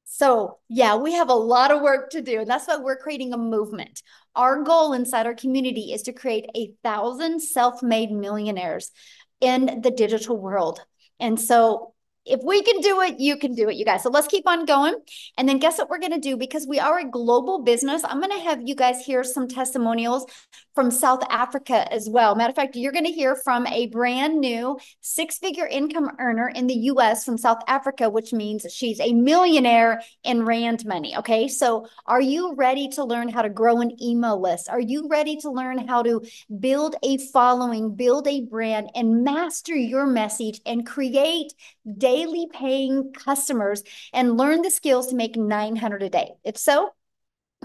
So yeah, we have a lot of work to do. And that's why we're creating a movement. Our goal inside our community is to create a thousand self-made millionaires in the digital world. And so if we can do it, you can do it, you guys. So let's keep on going. And then guess what we're going to do? Because we are a global business, I'm going to have you guys hear some testimonials from South Africa as well. Matter of fact, you're going to hear from a brand new six-figure income earner in the U S from South Africa, which means she's a millionaire in Rand money, okay? So are you ready to learn how to grow an email list? Are you ready to learn how to build a following, build a brand, and master your message and create daily daily paying customers and learn the skills to make nine hundred a day? If so,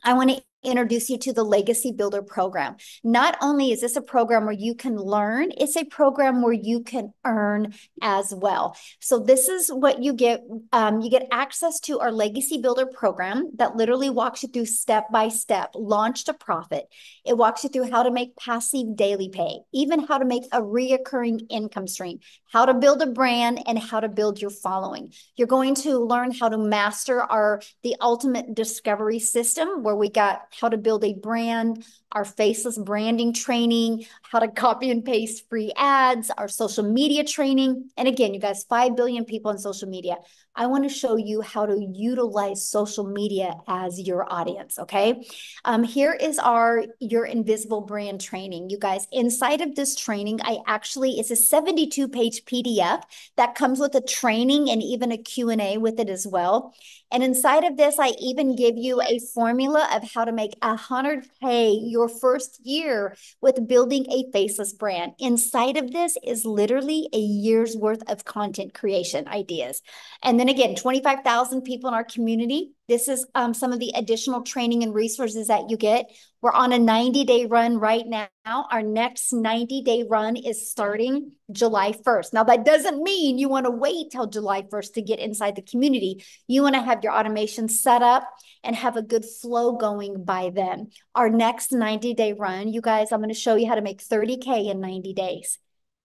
I want to introduce you to the Legacy Builder program. Not only is this a program where you can learn, it's a program where you can earn as well. So this is what you get. Um, you get access to our Legacy Builder program that literally walks you through step-by-step, launch to profit. It walks you through how to make passive daily pay, even how to make a reoccurring income stream, how to build a brand, and how to build your following. You're going to learn how to master our the ultimate discovery system, where we got how to build a brand, our faceless branding training, how to copy and paste free ads, our social media training. And again, you guys, five billion people on social media. I want to show you how to utilize social media as your audience, okay? Um, here is our Your Invisible Brand training. You guys, inside of this training, I actually, it's a seventy-two page P D F that comes with a training and even a Q and A with it as well. And inside of this, I even give you a formula of how to make one hundred K your first year with building a faceless brand. Inside of this is literally a year's worth of content creation ideas. And then again, twenty-five thousand people in our community. This is um, some of the additional training and resources that you get. We're on a ninety day run right now. Our next ninety day run is starting July first. Now, that doesn't mean you want to wait till July first to get inside the community. You want to have your automation set up and have a good flow going by then. Our next ninety day run, you guys, I'm going to show you how to make thirty K in ninety days.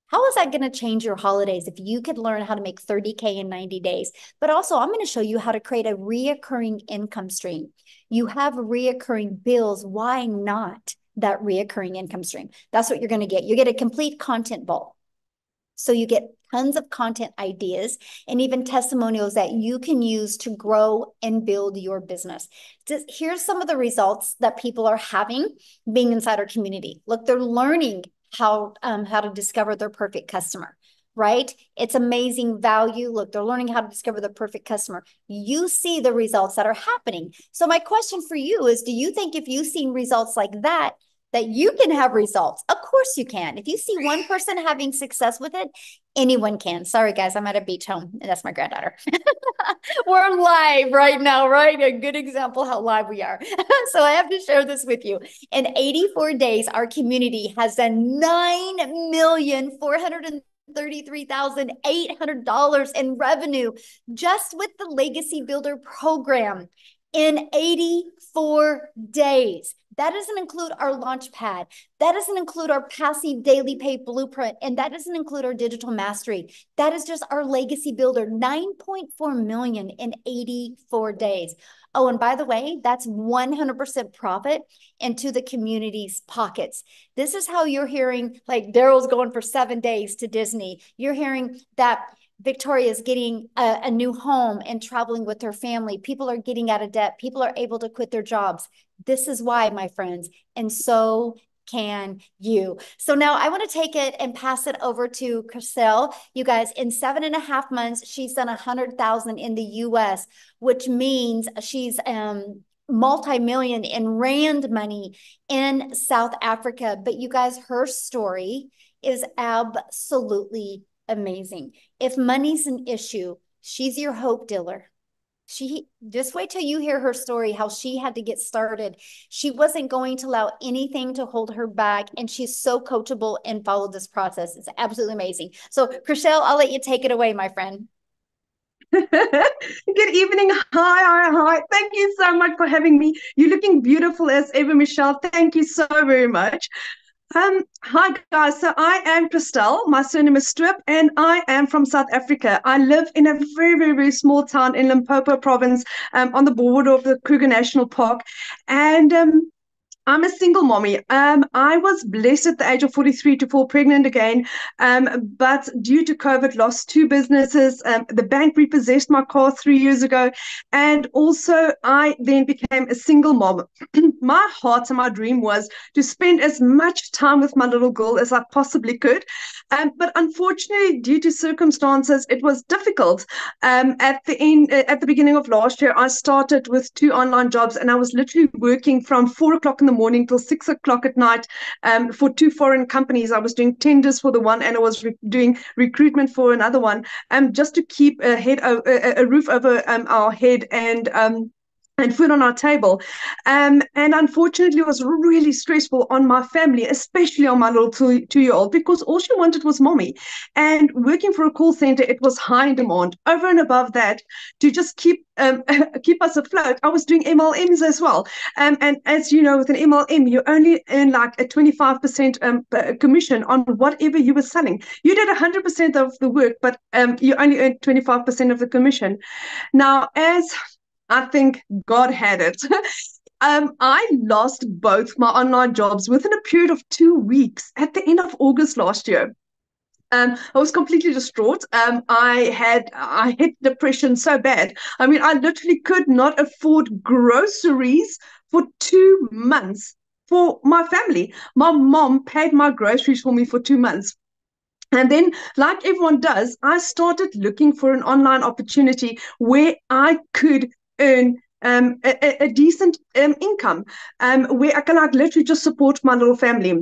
How is that going to change your holidays if you could learn how to make thirty K in ninety days? But also, I'm going to show you how to create a reoccurring income stream. You have reoccurring bills. Why not that reoccurring income stream? That's what you're going to get. You get a complete content vault. So you get tons of content ideas and even testimonials that you can use to grow and build your business. Just, here's some of the results that people are having being inside our community. Look, they're learning how um, how to discover their perfect customer, right? It's amazing value. Look, they're learning how to discover the perfect customer. You see the results that are happening. So my question for you is, do you think if you've seen results like that, that you can have results? Of course you can. If you see one person having success with it, anyone can. Sorry, guys, I'm at a beach home. And that's my granddaughter. We're live right now, right? A good example how live we are. So I have to share this with you. In eighty-four days, our community has done nine million four hundred one hundred thirty-three thousand eight hundred dollars in revenue just with the Legacy Builder program in eighty-four days. That doesn't include our launch pad. That doesn't include our passive daily pay blueprint. And that doesn't include our digital mastery. That is just our Legacy Builder, nine point four million dollars in eighty-four days. Oh, and by the way, that's one hundred percent profit into the community's pockets. This is how you're hearing, like, Daryl's going for seven days to Disney. You're hearing that Victoria's getting a, a new home and traveling with her family. People are getting out of debt. People are able to quit their jobs. This is why, my friends, and so can you. So now I want to take it and pass it over to Christelle. You guys, in seven and a half months, she's done one hundred thousand in the U S, which means she's um, multi-million in rand money in South Africa. But you guys, her story is absolutely amazing. If money's an issue, she's your hope dealer. She, just wait till you hear her story, how she had to get started. She wasn't going to allow anything to hold her back, and she's so coachable and followed this process. It's absolutely amazing. So, Christelle, I'll let you take it away, my friend. Good evening. Hi, hi, hi. Thank you so much for having me. You're looking beautiful as ever, Michelle. Thank you so very much. Um, hi guys, so I am Christelle, my surname is Stuip, and I am from South Africa. I live in a very, very, very small town in Limpopo province, um, on the border of the Kruger National Park, and um, I'm a single mommy. Um, I was blessed at the age of forty-three to fall pregnant again, um, but due to COVID, lost two businesses. Um, the bank repossessed my car three years ago, and also I then became a single mom. My heart and my dream was to spend as much time with my little girl as I possibly could, um, but unfortunately, due to circumstances, it was difficult. Um, at the end, at the beginning of last year, I started with two online jobs, and I was literally working from four o'clock in the morning till six o'clock at night, um, for two foreign companies. I was doing tenders for the one, and I was re doing recruitment for another one, um, just to keep a head, a, a roof over um, our head, and um, and food on our table. Um, and unfortunately, it was really stressful on my family, especially on my little two, two-year-old, because all she wanted was mommy. And working for a call center, it was high in demand. Over and above that, to just keep um, keep us afloat, I was doing M L Ms as well. Um, and as you know, with an M L M, you only earn like a twenty-five percent um, commission on whatever you were selling. You did one hundred percent of the work, but um, you only earned twenty-five percent of the commission. Now, as I think God had it. um, I lost both my online jobs within a period of two weeks at the end of August last year. Um, I was completely distraught. Um, I had I hit depression so bad. I mean, I literally could not afford groceries for two months for my family. My mom paid my groceries for me for two months. And then, like everyone does, I started looking for an online opportunity where I could earn um, a, a decent um, income, um, where I can like literally just support my little family.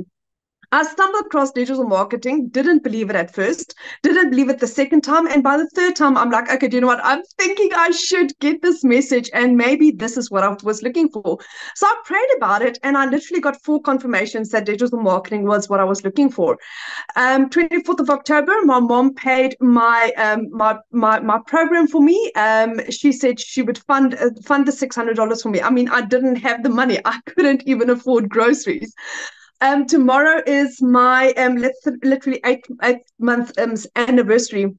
I stumbled across digital marketing, didn't believe it at first, didn't believe it the second time, and by the third time, I'm like, okay, do you know what? I'm thinking I should get this message, and maybe this is what I was looking for. So I prayed about it, and I literally got four confirmations that digital marketing was what I was looking for. Um, twenty-fourth of October, my mom paid my um, my, my my program for me. Um, she said she would fund uh, fund the six hundred dollars for me. I mean, I didn't have the money. I couldn't even afford groceries. Um, tomorrow is my um, literally eight, eight month um, anniversary.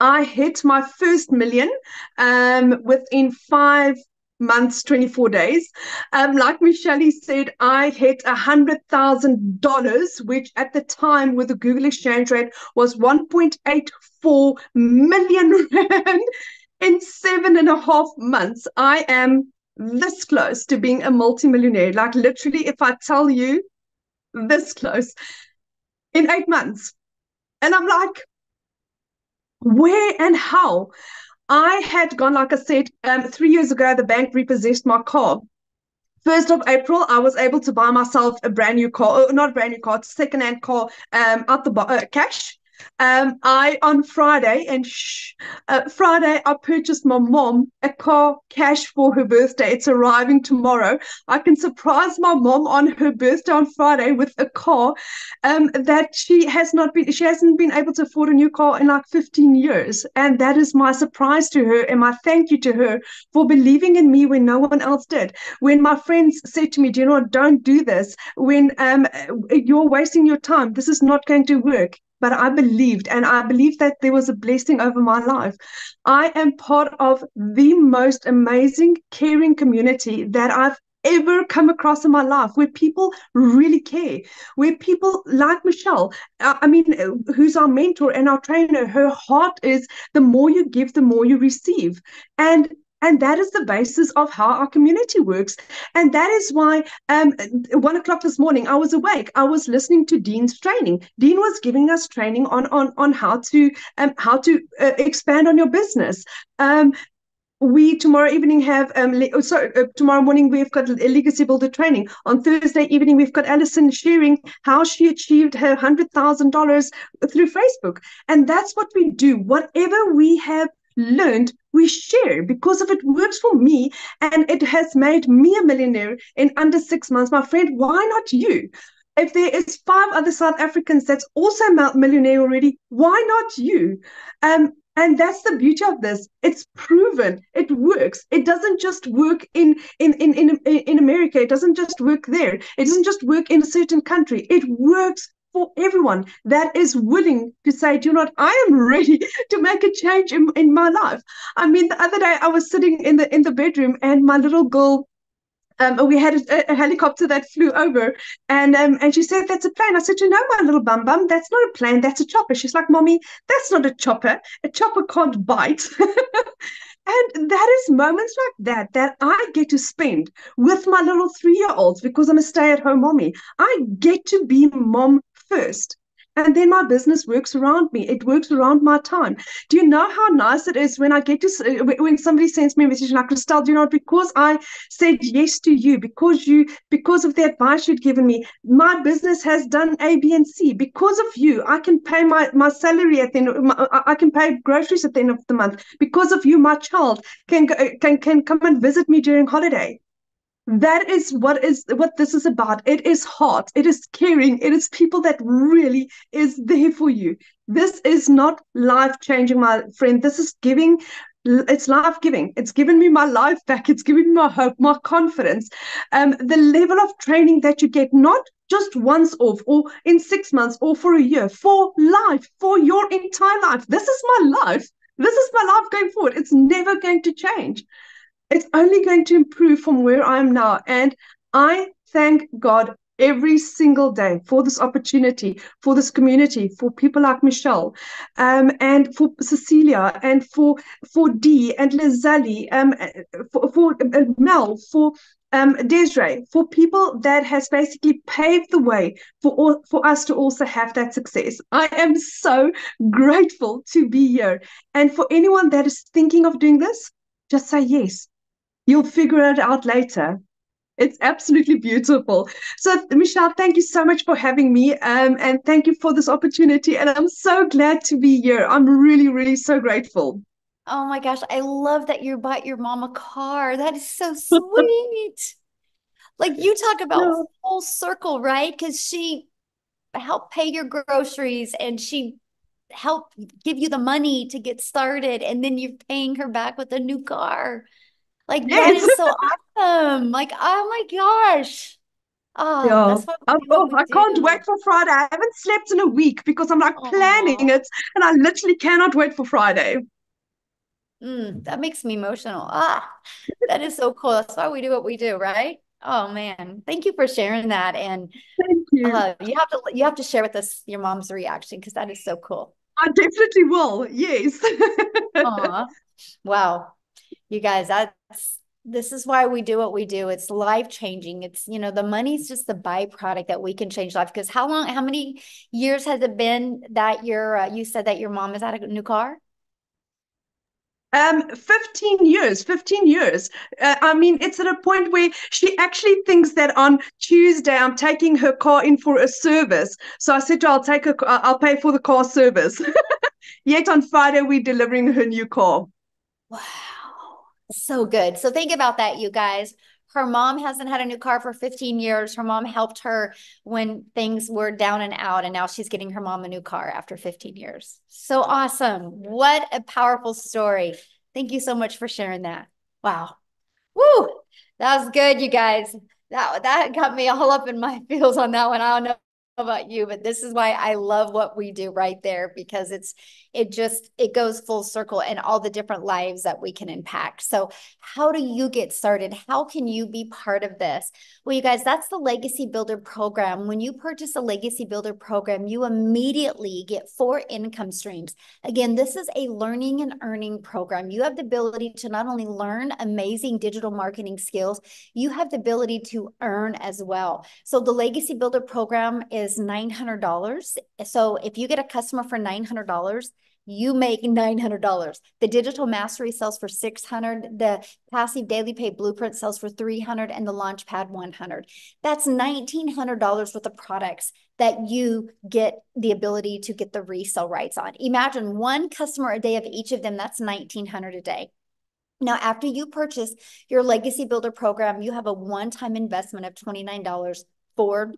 I hit my first million um, within five months, twenty-four days. Um, like Michelle said, I hit one hundred thousand dollars, which at the time with the Google exchange rate was one point eight four million rand in seven and a half months. I am this close to being a multimillionaire. Like literally, if I tell you, this close in eight months. And I'm like, where and how? I had gone, like I said, um, three years ago, the bank repossessed my car. first of April, I was able to buy myself a brand new car, not a brand new car, second-hand car, um, out the uh, cash. Um, I, on Friday, and shh, uh, Friday, I purchased my mom a car cash for her birthday. It's arriving tomorrow. I can surprise my mom on her birthday on Friday with a car um, that she has not been, she hasn't been able to afford a new car in like fifteen years. And that is my surprise to her and my thank you to her for believing in me when no one else did. When my friends said to me, do you know what, don't do this. When um, you're wasting your time, this is not going to work. But I believed, and I believe that there was a blessing over my life. I am part of the most amazing, caring community that I've ever come across in my life, where people really care, where people like Michelle, I mean, who's our mentor and our trainer, her heart is the more you give, the more you receive. And And that is the basis of how our community works. And that is why um, one o'clock this morning, I was awake. I was listening to Dean's training. Dean was giving us training on on, on how to um, how to uh, expand on your business. Um, We tomorrow evening have, um, sorry, uh, tomorrow morning we've got a Legacy Builder training. On Thursday evening, we've got Alison sharing how she achieved her one hundred thousand dollars through Facebook. And that's what we do. Whatever we have learned, we share, because if it works for me and it has made me a millionaire in under six months, my friend, why not you? If there is five other South Africans that's also millionaire already, why not you? Um, and that's the beauty of this. It's proven. It works. It doesn't just work in, in, in, in, in America. It doesn't just work there. It doesn't just work in a certain country. It works for everyone that is willing to say, do you know what, I am ready to make a change in, in my life. I mean, the other day I was sitting in the in the bedroom and my little girl, um, we had a, a helicopter that flew over, and um, and she said, that's a plane. I said, you know, my little bum bum, that's not a plane, that's a chopper. She's like, mommy, that's not a chopper. A chopper can't bite. And that is moments like that that I get to spend with my little three-year-olds because I'm a stay-at-home mommy. I get to be mom first, and then my business works around me. It works around my time. Do you know how nice it is when I get to, when somebody sends me a message like, Christelle, do you know, because I said yes to you, because you, because of the advice you'd given me, my business has done A, B, and C. Because of you, I can pay my, my salary at the end, my, I can pay groceries at the end of the month. Because of you, my child can can can come and visit me during holiday. That is what is what this is about. It is heart. It is caring. It is people that really is there for you. This is not life-changing, my friend. This is giving. It's life-giving. It's given me my life back. It's given me my hope, my confidence. Um, the level of training that you get, not just once off or in six months or for a year, for life, for your entire life. This is my life. This is my life going forward. It's never going to change. It's only going to improve from where I am now. And I thank God every single day for this opportunity, for this community, for people like Michelle, um, and for Cecilia, and for for Dee and Liz Ali, um, for, for Mel, for um, Desiree, for people that has basically paved the way for, all, for us to also have that success. I am so grateful to be here. And for anyone that is thinking of doing this, just say yes. You'll figure it out later. It's absolutely beautiful. So, Michelle, thank you so much for having me, um, and thank you for this opportunity. And I'm so glad to be here. I'm really, really so grateful. Oh, my gosh. I love that you bought your mom a car. That is so sweet. Like, you talk about yeah. full circle, right? Because she helped pay your groceries, and she help give you the money to get started, and then you're paying her back with a new car. Like, yes. That is so awesome. Like, oh my gosh. Oh, yeah. That's what we, what we I do. Can't wait for Friday. I haven't slept in a week because I'm like Aww. planning it, and I literally cannot wait for Friday. Mm, that makes me emotional. Ah, that is so cool. That's why we do what we do, right? Oh man, thank you for sharing that. And thank you. Uh, you have to you have to share with us your mom's reaction, because that is so cool. I definitely will. Yes. Aww. Wow. You guys, that's, this is why we do what we do. It's life changing. It's, you know, the money's just the byproduct that we can change life. Because how long, how many years has it been that your, uh, you said that your mom has had a new car? Um, fifteen years, fifteen years. Uh, I mean, it's at a point where she actually thinks that on Tuesday I'm taking her car in for a service. So I said to her, I'll take her, I'll pay for the car service. Yet on Friday, we're delivering her new car. Wow. So good. So think about that, you guys. Her mom hasn't had a new car for fifteen years. Her mom helped her when things were down and out, and now she's getting her mom a new car after fifteen years. So awesome. What a powerful story. Thank you so much for sharing that. Wow. Woo. That was good, you guys. That, that got me all up in my feels on that one. I don't know about you, but this is why I love what we do right there, because it's it just it goes full circle and all the different lives that we can impact. So how do you get started? How can you be part of this? Well, you guys, that's the Legacy Builder program. When you purchase a Legacy Builder program, you immediately get four income streams. Again, this is a learning and earning program. You have the ability to not only learn amazing digital marketing skills, you have the ability to earn as well. So the Legacy Builder program is nine hundred dollars. So if you get a customer for nine hundred dollars, you make nine hundred dollars. The Digital Mastery sells for six hundred dollars. The Passive Daily Pay Blueprint sells for three hundred dollars, and the Launchpad one hundred dollars. That's nineteen hundred dollars worth of products that you get the ability to get the resale rights on. Imagine one customer a day of each of them. That's nineteen hundred dollars a day. Now, after you purchase your Legacy Builder program, you have a one-time investment of twenty-nine dollars for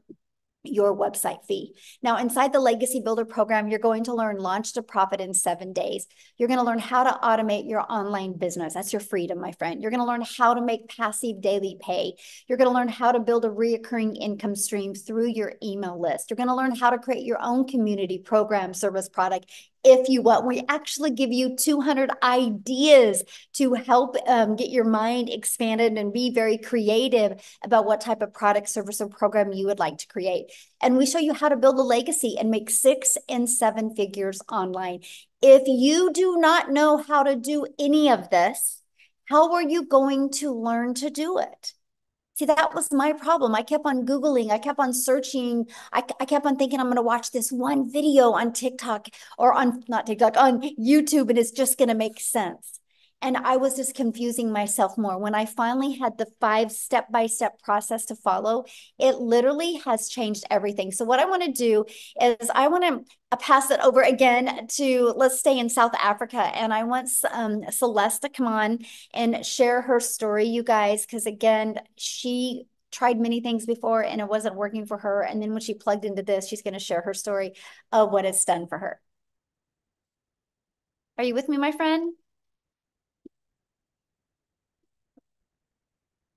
your website fee. Now, inside the Legacy Builder program, you're going to learn launch to profit in seven days. You're going to learn how to automate your online business. That's your freedom, my friend. You're going to learn how to make passive daily pay. You're going to learn how to build a reoccurring income stream through your email list. You're going to learn how to create your own community program, service, product, if you want. We actually give you two hundred ideas to help um, get your mind expanded and be very creative about what type of product, service, or program you would like to create. And we show you how to build a legacy and make six and seven figures online. If you do not know how to do any of this, how are you going to learn to do it? See, that was my problem. I kept on Googling. I kept on searching. I, I kept on thinking I'm going to watch this one video on TikTok or on, not TikTok, on YouTube, and it's just going to make sense. And I was just confusing myself more. When I finally had the five step-by-step process to follow, it literally has changed everything. So what I want to do is I want to pass it over again to, let's stay in South Africa. And I want um, Celeste to come on and share her story, you guys, because again, she tried many things before and it wasn't working for her. And then when she plugged into this, she's going to share her story of what it's done for her. Are you with me, my friend?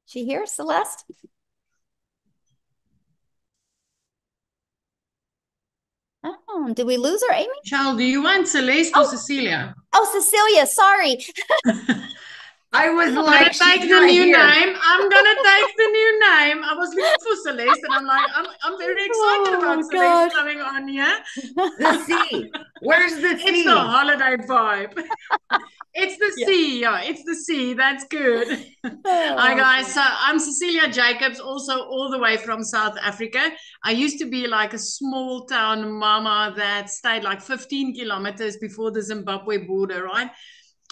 She here, Celeste? Oh, did we lose her, Amy? Michelle, do you want Celeste oh. or Cecilia? Oh, Cecilia, sorry. I was I'm like, gonna take the new here. name. I'm gonna take the new name. I was looking for Celeste, and I'm like, I'm, I'm very excited oh, about Celeste coming on here. The sea. Where's the sea? It's the holiday vibe. It's the yeah. sea, yeah. It's the sea. That's good. Oh, Hi guys. So I'm Cecilia Jacobs, also all the way from South Africa. I used to be like a small town mama that stayed like fifteen kilometers before the Zimbabwe border, right?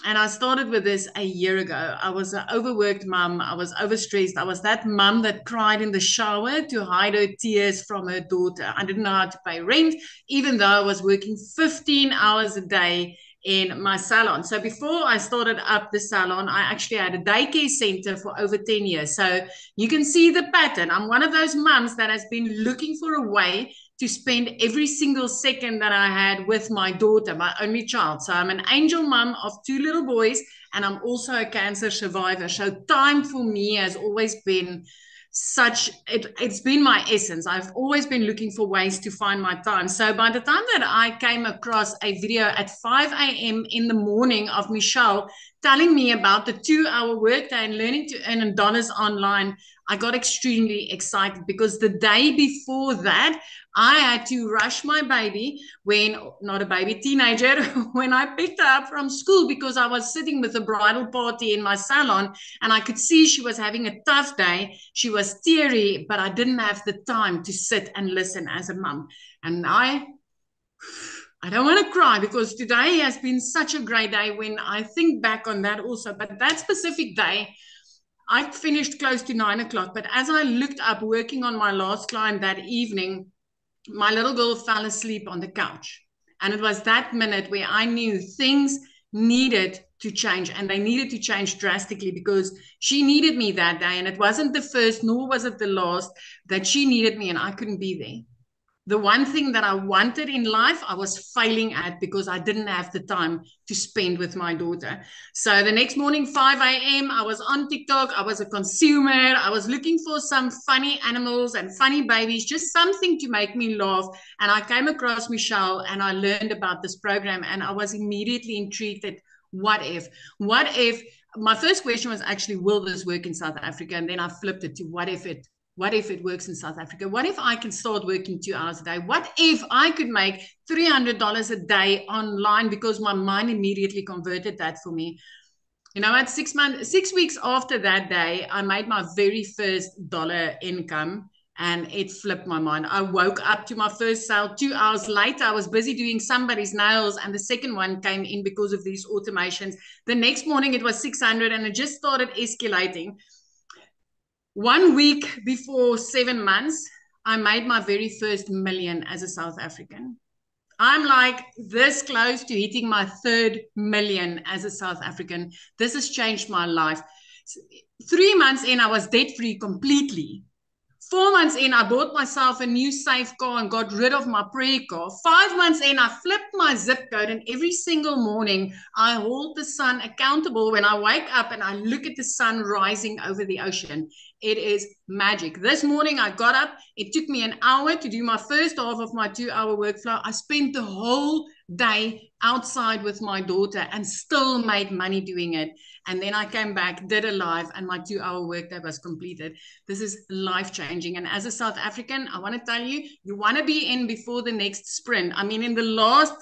And I started with this a year ago. I was an overworked mum. I was overstressed. I was that mum that cried in the shower to hide her tears from her daughter. I didn't know how to pay rent, even though I was working fifteen hours a day in my salon. So before I started up the salon, I actually had a daycare center for over ten years. So you can see the pattern. I'm one of those mums that has been looking for a way to spend every single second that I had with my daughter, my only child. So I'm an angel mom of two little boys, and I'm also a cancer survivor. So time for me has always been such, it, it's been my essence. I've always been looking for ways to find my time. So by the time that I came across a video at five a m in the morning of Michelle telling me about the two-hour workday and learning to earn dollars online, I got extremely excited, because the day before that, I had to rush my baby, when, not a baby, teenager, when I picked her up from school, because I was sitting with a bridal party in my salon, and I could see she was having a tough day. She was teary, but I didn't have the time to sit and listen as a mum. And I... I don't want to cry because today has been such a great day when I think back on that also. But that specific day, I finished close to nine o'clock. But as I looked up working on my last client that evening, my little girl fell asleep on the couch. And it was that minute where I knew things needed to change, and they needed to change drastically, because she needed me that day. And it wasn't the first, nor was it the last, that she needed me and I couldn't be there. The one thing that I wanted in life, I was failing at because I didn't have the time to spend with my daughter. So the next morning, five a m, I was on TikTok. I was a consumer. I was looking for some funny animals and funny babies, just something to make me laugh. And I came across Michelle and I learned about this program, and I was immediately intrigued at what if, what if, my first question was actually, will this work in South Africa? And then I flipped it to what if it What if it works in South Africa? What if I can start working two hours a day? What if I could make three hundred dollars a day online? Because my mind immediately converted that for me. You know, at six months, six weeks after that day, I made my very first dollar income, and it flipped my mind. I woke up to my first sale. Two hours later, I was busy doing somebody's nails, and the second one came in because of these automations. The next morning, it was six hundred, and it just started escalating. One week before seven months, I made my very first million as a South African. I'm like this close to hitting my third million as a South African. This has changed my life. Three months in, I was debt-free completely. Four months in, I bought myself a new safe car and got rid of my prayer car. Five months in, I flipped my zip code, and every single morning, I hold the sun accountable when I wake up and I look at the sun rising over the ocean. It is magic. This morning, I got up. It took me an hour to do my first half of my two-hour workflow. I spent the whole day outside with my daughter and still made money doing it. And then I came back, did a live, and my two-hour workday was completed. This is life-changing. And as a South African, I want to tell you, you want to be in before the next sprint. I mean, in the last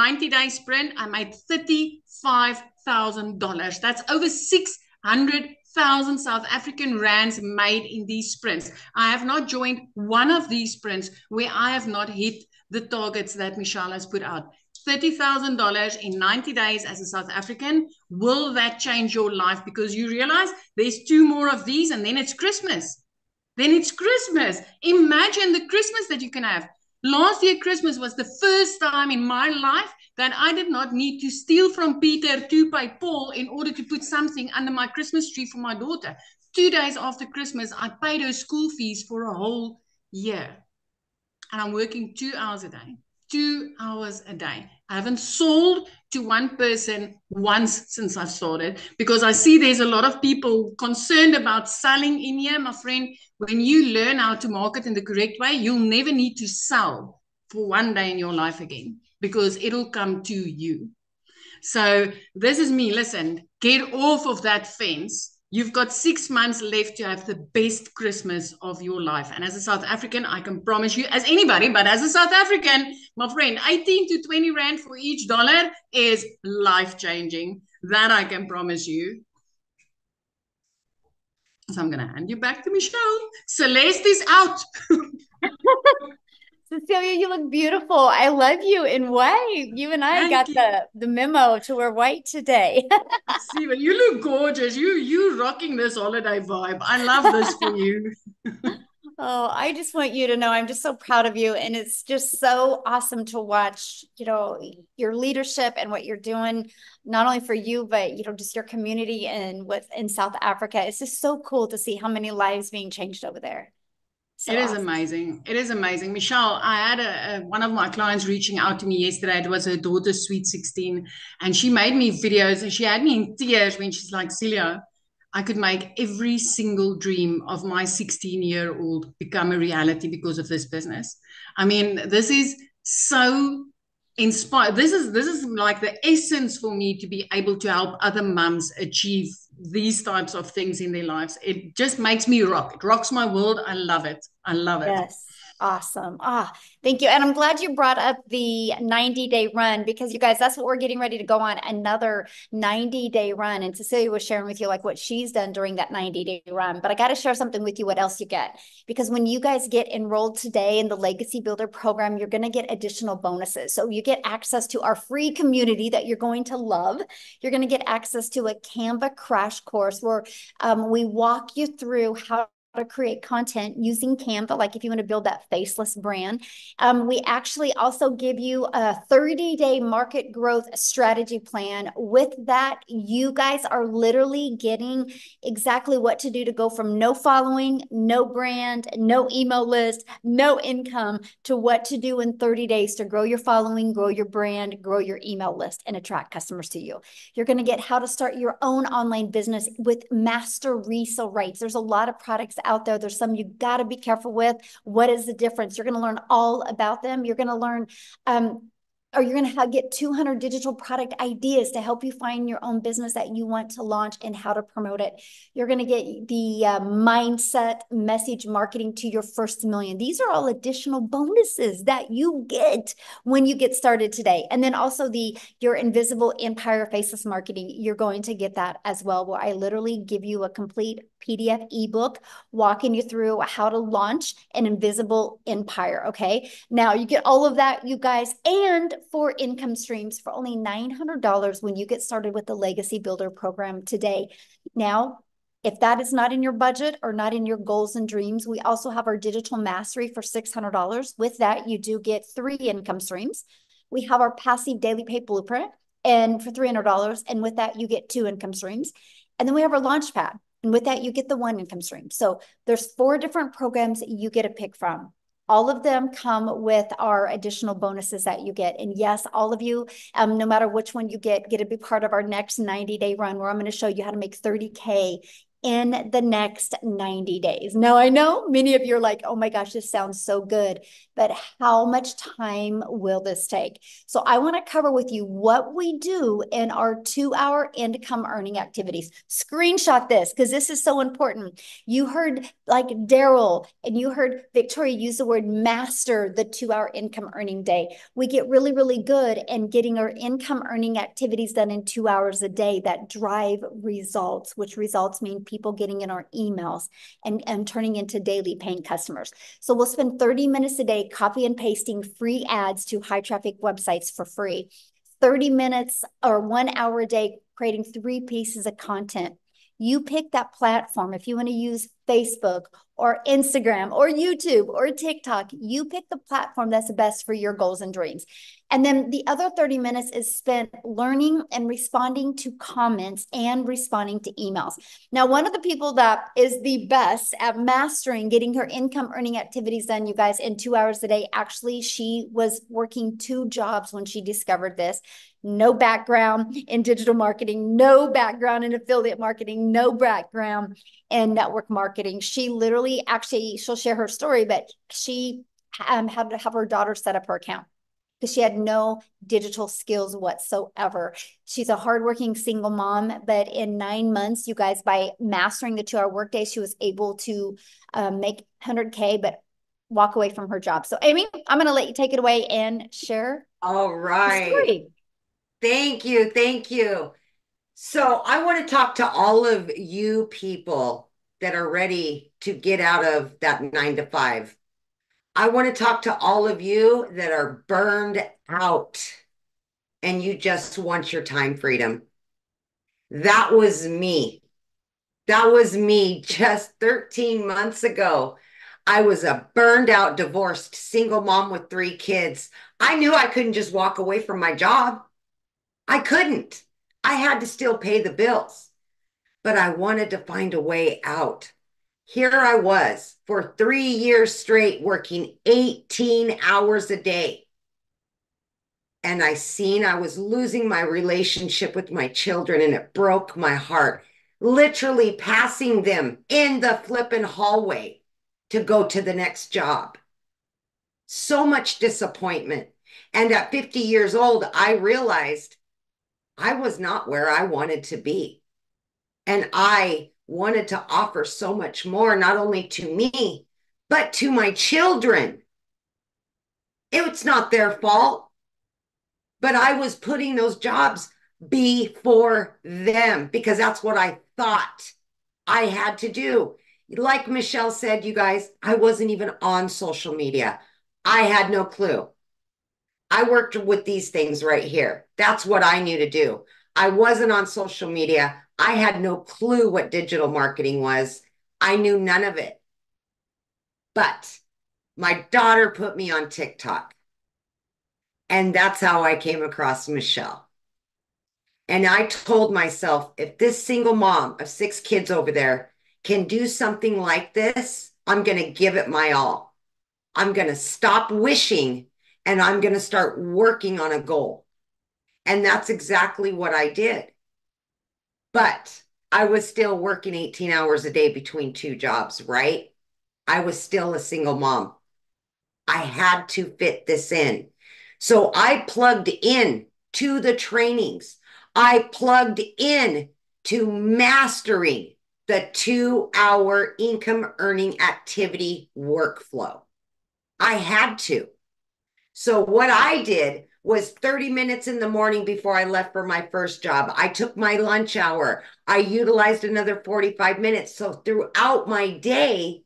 ninety-day sprint, I made thirty-five thousand dollars. That's over six hundred thousand South African rands made in these sprints. I have not joined one of these sprints where I have not hit the targets that Michelle has put out. thirty thousand dollars in ninety days as a South African. Will that change your life? Because you realize there's two more of these, and then it's Christmas. Then it's Christmas. Imagine the Christmas that you can have. Last year, Christmas was the first time in my life that I did not need to steal from Peter to pay Paul in order to put something under my Christmas tree for my daughter. Two days after Christmas, I paid her school fees for a whole year. And I'm working two hours a day. Two hours a day. I haven't sold to one person once since I've started, because I see there's a lot of people concerned about selling in here. My friend, when you learn how to market in the correct way, you'll never need to sell for one day in your life again, because it'll come to you. So this is me. Listen, get off of that fence. You've got six months left to have the best Christmas of your life. And as a South African, I can promise you, as anybody, but as a South African, my friend, eighteen to twenty rand for each dollar is life-changing. That I can promise you. So I'm going to hand you back to Michelle. Celeste is out. Cecilia, you look beautiful. I love you in white. You and I Thank got you. the the memo to wear white today. See, but you look gorgeous. You you rocking this holiday vibe. I love this for you. Oh, I just want you to know I'm just so proud of you, and it's just so awesome to watch, you know, your leadership and what you're doing, not only for you, but, you know, just your community and within South Africa. It's just so cool to see how many lives being changed over there. So it is awesome. Amazing. It is amazing. Michelle, I had a, a, one of my clients reaching out to me yesterday. It was her daughter's sweet sixteen, and she made me videos, and she had me in tears when she's like, Celia, I could make every single dream of my sixteen-year-old become a reality because of this business. I mean, this is so inspired. This is, this is like the essence for me to be able to help other moms achieve these types of things in their lives. It just makes me rock. It rocks my world. I love it. I love it. Yes. Awesome. Ah, thank you. And I'm glad you brought up the ninety day run, because you guys, that's what we're getting ready to go on, another ninety day run. And Cecilia was sharing with you like what she's done during that ninety day run, but I got to share something with you, what else you get, because when you guys get enrolled today in the Legacy Builder program, you're going to get additional bonuses. So you get access to our free community that you're going to love. You're going to get access to a Canva crash course where um, we walk you through how to create content using Canva, like if you want to build that faceless brand. Um, we actually also give you a thirty day market growth strategy plan. With that, you guys are literally getting exactly what to do to go from no following, no brand, no email list, no income, to what to do in thirty days to grow your following, grow your brand, grow your email list, and attract customers to you. You're going to get how to start your own online business with master resale rates. There's a lot of products out there. There's some you got to be careful with. What is the difference? You're going to learn all about them. You're going to learn, um, or you're going to get two hundred digital product ideas to help you find your own business that you want to launch and how to promote it. You're going to get the uh, mindset message marketing to your first million. These are all additional bonuses that you get when you get started today. And then also the your invisible empire faceless marketing, you're going to get that as well, where I literally give you a complete P D F ebook walking you through how to launch an invisible empire. Okay. Now you get all of that, you guys, and four income streams for only nine hundred dollars when you get started with the Legacy Builder program today. Now, if that is not in your budget or not in your goals and dreams, we also have our digital mastery for six hundred dollars. With that, you do get three income streams. We have our passive daily pay blueprint and for three hundred dollars. And with that, you get two income streams. And then we have our launch pad. And with that, you get the one income stream. So there's four different programs you get to pick from. All of them come with our additional bonuses that you get. And yes, all of you, um, no matter which one you get, get to be part of our next ninety day run, where I'm going to show you how to make thirty K in the next ninety days. Now, I know many of you are like, oh my gosh, this sounds so good, but how much time will this take? So I want to cover with you what we do in our two hour income earning activities. Screenshot this, because this is so important. You heard like Daryl and you heard Victoria use the word master the two hour income earning day. We get really, really good in getting our income earning activities done in two hours a day that drive results, which results mean people getting in our emails and, and turning into daily paying customers. So we'll spend thirty minutes a day copy and pasting free ads to high traffic websites for free, thirty minutes or one hour a day creating three pieces of content. You pick that platform. If you want to use Facebook or Instagram or YouTube or TikTok, you pick the platform that's the best for your goals and dreams. And then the other thirty minutes is spent learning and responding to comments and responding to emails. Now, one of the people that is the best at mastering getting her income earning activities done, you guys, in two hours a day, actually, she was working two jobs when she discovered this. No background in digital marketing, no background in affiliate marketing, no background in network marketing. She literally, actually, she'll share her story, but she um, had to have her daughter set up her account, because she had no digital skills whatsoever. She's a hardworking single mom, but in nine months, you guys, by mastering the two hour workday, she was able to um, make one hundred K, but walk away from her job. So Amy, I'm going to let you take it away and share. All right. Your story. Thank you. Thank you. So I want to talk to all of you people that are ready to get out of that nine to five. I want to talk to all of you that are burned out and you just want your time freedom. That was me. That was me just thirteen months ago. I was a burned out, divorced, single mom with three kids. I knew I couldn't just walk away from my job. I couldn't. I had to still pay the bills, but I wanted to find a way out. Here I was for three years straight working eighteen hours a day. And I seen I was losing my relationship with my children, and it broke my heart. Literally passing them in the flipping hallway to go to the next job. So much disappointment. And at fifty years old, I realized I was not where I wanted to be. And I wanted to offer so much more, not only to me, but to my children. It's not their fault, but I was putting those jobs before them because that's what I thought I had to do. Like Michelle said, you guys, I wasn't even on social media. I had no clue. I worked with these things right here. That's what I knew to do. I wasn't on social media. I had no clue what digital marketing was. I knew none of it. But my daughter put me on TikTok. And that's how I came across Michelle. And I told myself, if this single mom of six kids over there can do something like this, I'm going to give it my all. I'm going to stop wishing and I'm going to start working on a goal. And that's exactly what I did. But I was still working eighteen hours a day between two jobs, right? I was still a single mom. I had to fit this in. So I plugged in to the trainings. I plugged in to mastering the two-hour income earning activity workflow. I had to. So what I did was thirty minutes in the morning before I left for my first job. I took my lunch hour. I utilized another forty-five minutes. So throughout my day,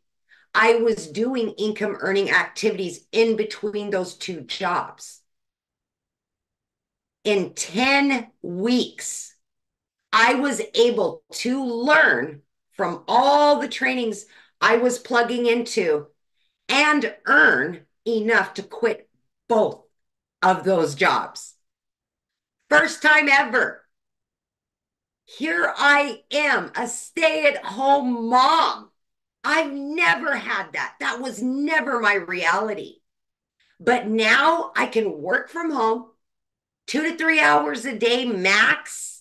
I was doing income earning activities in between those two jobs. In ten weeks, I was able to learn from all the trainings I was plugging into and earn enough to quit both of those jobs. First time ever. Here I am, a stay-at-home mom. I've never had that. That was never my reality. But now I can work from home two to three hours a day max.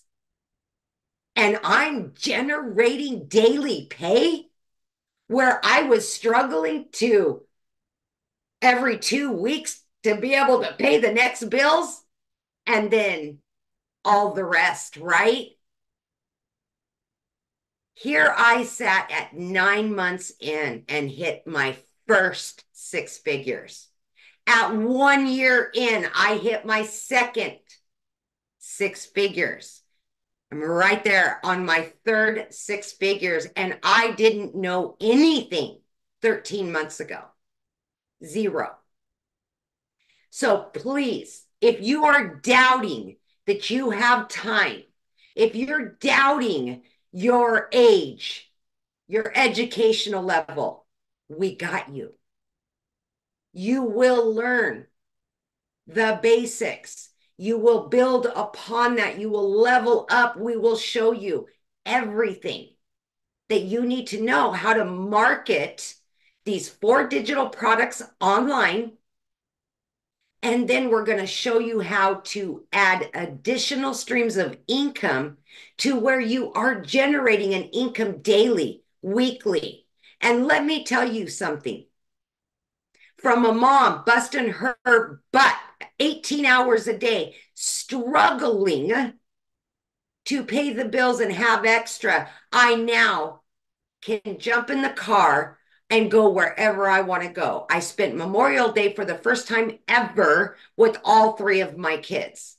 And I'm generating daily pay where I was struggling to every two weeks to be able to pay the next bills and then all the rest, right? Here I sat at nine months in and hit my first six figures. At one year in, I hit my second six figures. I'm right there on my third six figures, and I didn't know anything thirteen months ago. Zero. So please, if you are doubting that you have time, if you're doubting your age, your educational level, we got you. You will learn the basics. You will build upon that. You will level up. We will show you everything that you need to know how to market these four digital products online. And then we're going to show you how to add additional streams of income to where you are generating an income daily, weekly. And let me tell you something. From a mom busting her butt eighteen hours a day, struggling to pay the bills and have extra, I now can jump in the car and go wherever I want to go. I spent Memorial Day for the first time ever with all three of my kids.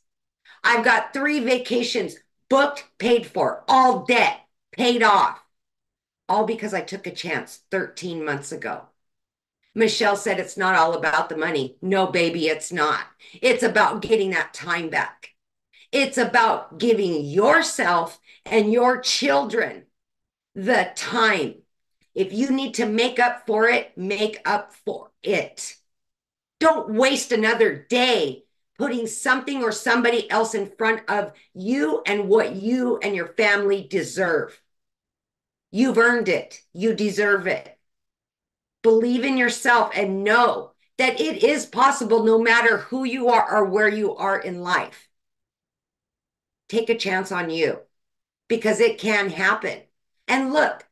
I've got three vacations booked, paid for, all debt paid off, all because I took a chance thirteen months ago. Michelle said, it's not all about the money. No, baby, it's not. It's about getting that time back. It's about giving yourself and your children the time. If you need to make up for it, make up for it. Don't waste another day putting something or somebody else in front of you and what you and your family deserve. You've earned it. You deserve it. Believe in yourself and know that it is possible no matter who you are or where you are in life. Take a chance on you because it can happen. And look,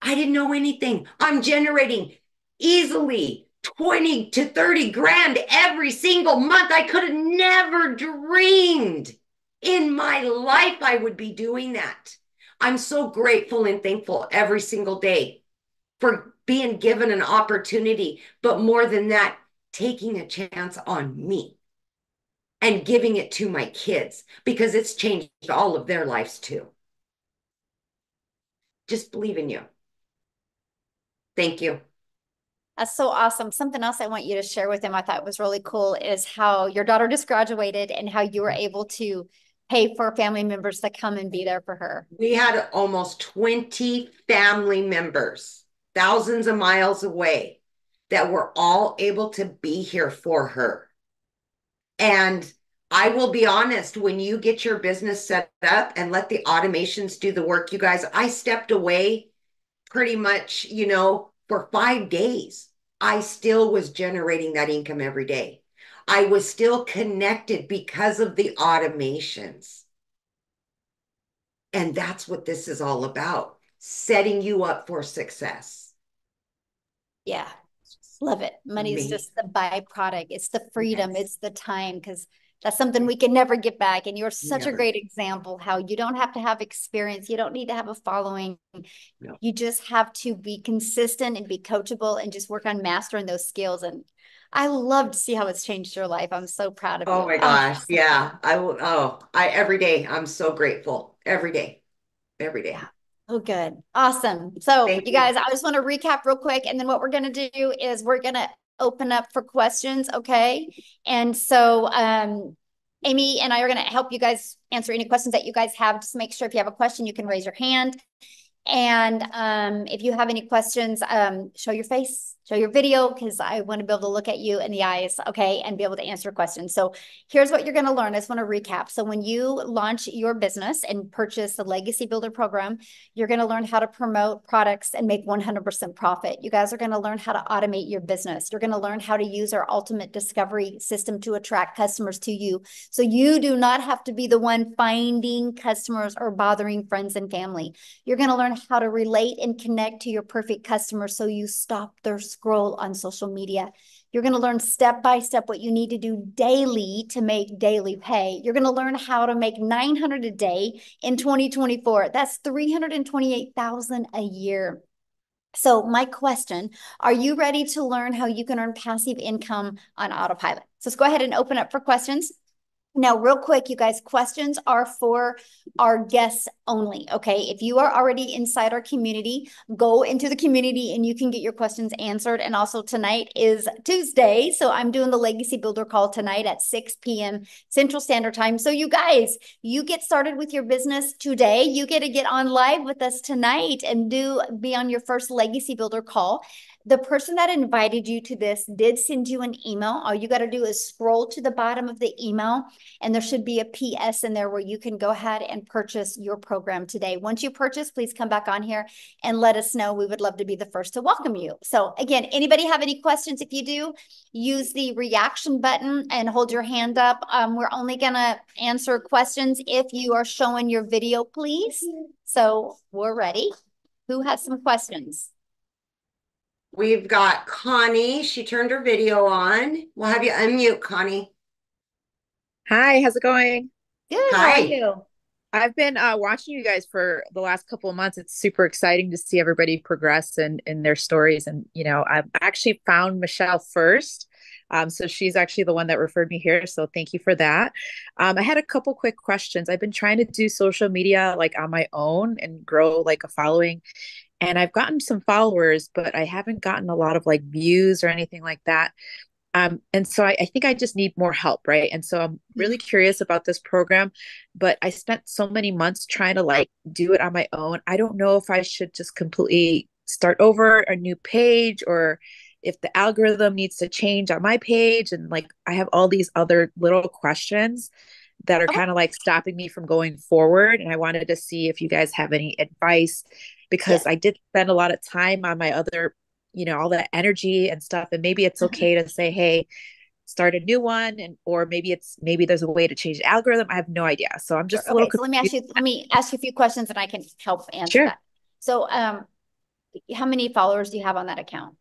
I didn't know anything. I'm generating easily twenty to thirty grand every single month. I could have never dreamed in my life I would be doing that. I'm so grateful and thankful every single day for being given an opportunity, but more than that, taking a chance on me and giving it to my kids, because it's changed all of their lives too. Just believe in you. Thank you. That's so awesome. Something else I want you to share with them I thought was really cool is how your daughter just graduated and how you were able to pay for family members to come and be there for her. We had almost twenty family members, thousands of miles away, that were all able to be here for her. And I will be honest, when you get your business set up and let the automations do the work, you guys, I stepped away pretty much, you know, for five days. I still was generating that income every day. I was still connected because of the automations. And that's what this is all about, setting you up for success. Yeah. Love it. Money is just the byproduct. It's the freedom. Yes. It's the time, because that's something we can never get back. And you're such never. a great example how you don't have to have experience. You don't need to have a following. No. You just have to be consistent and be coachable and just work on mastering those skills. And I love to see how it's changed your life. I'm so proud of you. Oh my gosh. Oh. Yeah. I will. Oh, I, every day. I'm so grateful. Every day. Every day. Yeah. Oh, good. Awesome. So you, you guys, I just want to recap real quick. And then what we're going to do is we're going to open up for questions. Okay. And so um, Amy and I are going to help you guys answer any questions that you guys have. Just make sure if you have a question, you can raise your hand. And um, if you have any questions, um, show your face, show your video, because I want to be able to look at you in the eyes. Okay. And be able to answer questions. So here's what you're going to learn. I just want to recap. So when you launch your business and purchase the Legacy Builder program, you're going to learn how to promote products and make one hundred percent profit. You guys are going to learn how to automate your business. You're going to learn how to use our ultimate discovery system to attract customers to you. So you do not have to be the one finding customers or bothering friends and family. You're going to learn how to relate and connect to your perfect customer so you stop their scroll on social media. You're going to learn step-by-step what you need to do daily to make daily pay. You're going to learn how to make nine hundred a day in twenty twenty-four. That's three hundred twenty-eight thousand a year. So my question, are you ready to learn how you can earn passive income on autopilot? So let's go ahead and open up for questions. Now, real quick, you guys, questions are for our guests only, okay? If you are already inside our community, go into the community and you can get your questions answered. And also tonight is Tuesday, so I'm doing the Legacy Builder call tonight at six p m Central Standard Time. So you guys, you get started with your business today. You get to get on live with us tonight and do be on your first Legacy Builder call. The person that invited you to this did send you an email. All you got to do is scroll to the bottom of the email, and there should be a P S in there where you can go ahead and purchase your program today. Once you purchase, please come back on here and let us know. We would love to be the first to welcome you. So again, anybody have any questions? If you do, use the reaction button and hold your hand up. Um, we're only going to answer questions if you are showing your video, please. So we're ready. Who has some questions? We've got Connie. She turned her video on. We'll have you unmute, Connie. Hi, how's it going? Good. Hi. How are you? I've been uh, watching you guys for the last couple of months. It's super exciting to see everybody progress and in, in their stories. And, you know, I've actually found Michelle first. Um, so she's actually the one that referred me here. So thank you for that. Um, I had a couple quick questions. I've been trying to do social media like on my own and grow like a following. And I've gotten some followers, but I haven't gotten a lot of like views or anything like that. Um, and so I, I think I just need more help, right? And so I'm really curious about this program, but I spent so many months trying to like do it on my own. I don't know if I should just completely start over a new page or if the algorithm needs to change on my page. And like, I have all these other little questions that are oh. kind of like stopping me from going forward. And I wanted to see if you guys have any advice, because yeah. I did spend a lot of time on my other, you know, all that energy and stuff. And maybe it's okay mm-hmm. to say, hey, start a new one. And, or maybe it's, maybe there's a way to change the algorithm. I have no idea. So I'm just okay, a little confused. So let me ask you, let me ask you a few questions and I can help answer sure. that. So um, how many followers do you have on that account?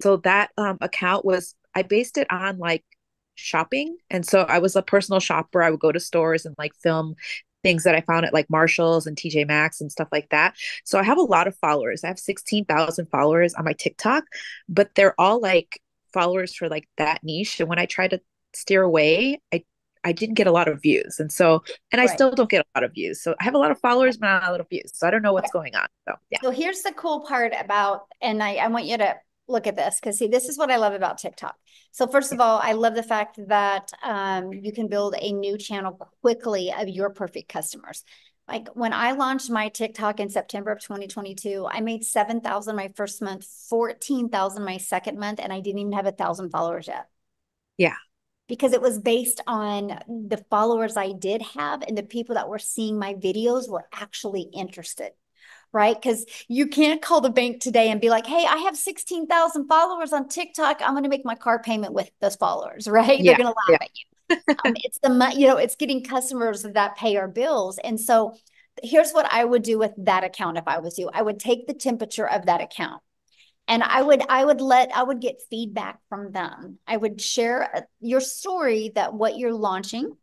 So that um, account was, I based it on like shopping. And so I was a personal shopper. I would go to stores and like film things that I found at like Marshall's and T J Maxx and stuff like that. So I have a lot of followers. I have sixteen thousand followers on my TikTok, but they're all like followers for like that niche. And when I tried to steer away, I, I didn't get a lot of views. And so, and I right. still don't get a lot of views. So I have a lot of followers, but not a lot of views. So I don't know what's going on. So, yeah. So here's the cool part about, and I, I want you to look at this, because see, this is what I love about TikTok. So first of all, I love the fact that um, you can build a new channel quickly of your perfect customers. Like when I launched my TikTok in September of twenty twenty-two, I made seven thousand my first month, fourteen thousand my second month, and I didn't even have a thousand followers yet. Yeah. Because it was based on the followers I did have, and the people that were seeing my videos were actually interested, right? Because you can't call the bank today and be like, hey, I have sixteen thousand followers on TikTok. I'm going to make my car payment with those followers, right? Yeah. They're going to laugh yeah. at you. um, it's the, you know, it's getting customers that pay our bills. And so here's what I would do with that account. If I was you, I would take the temperature of that account, and I would, I would let, I would get feedback from them. I would share your story, that what you're launching,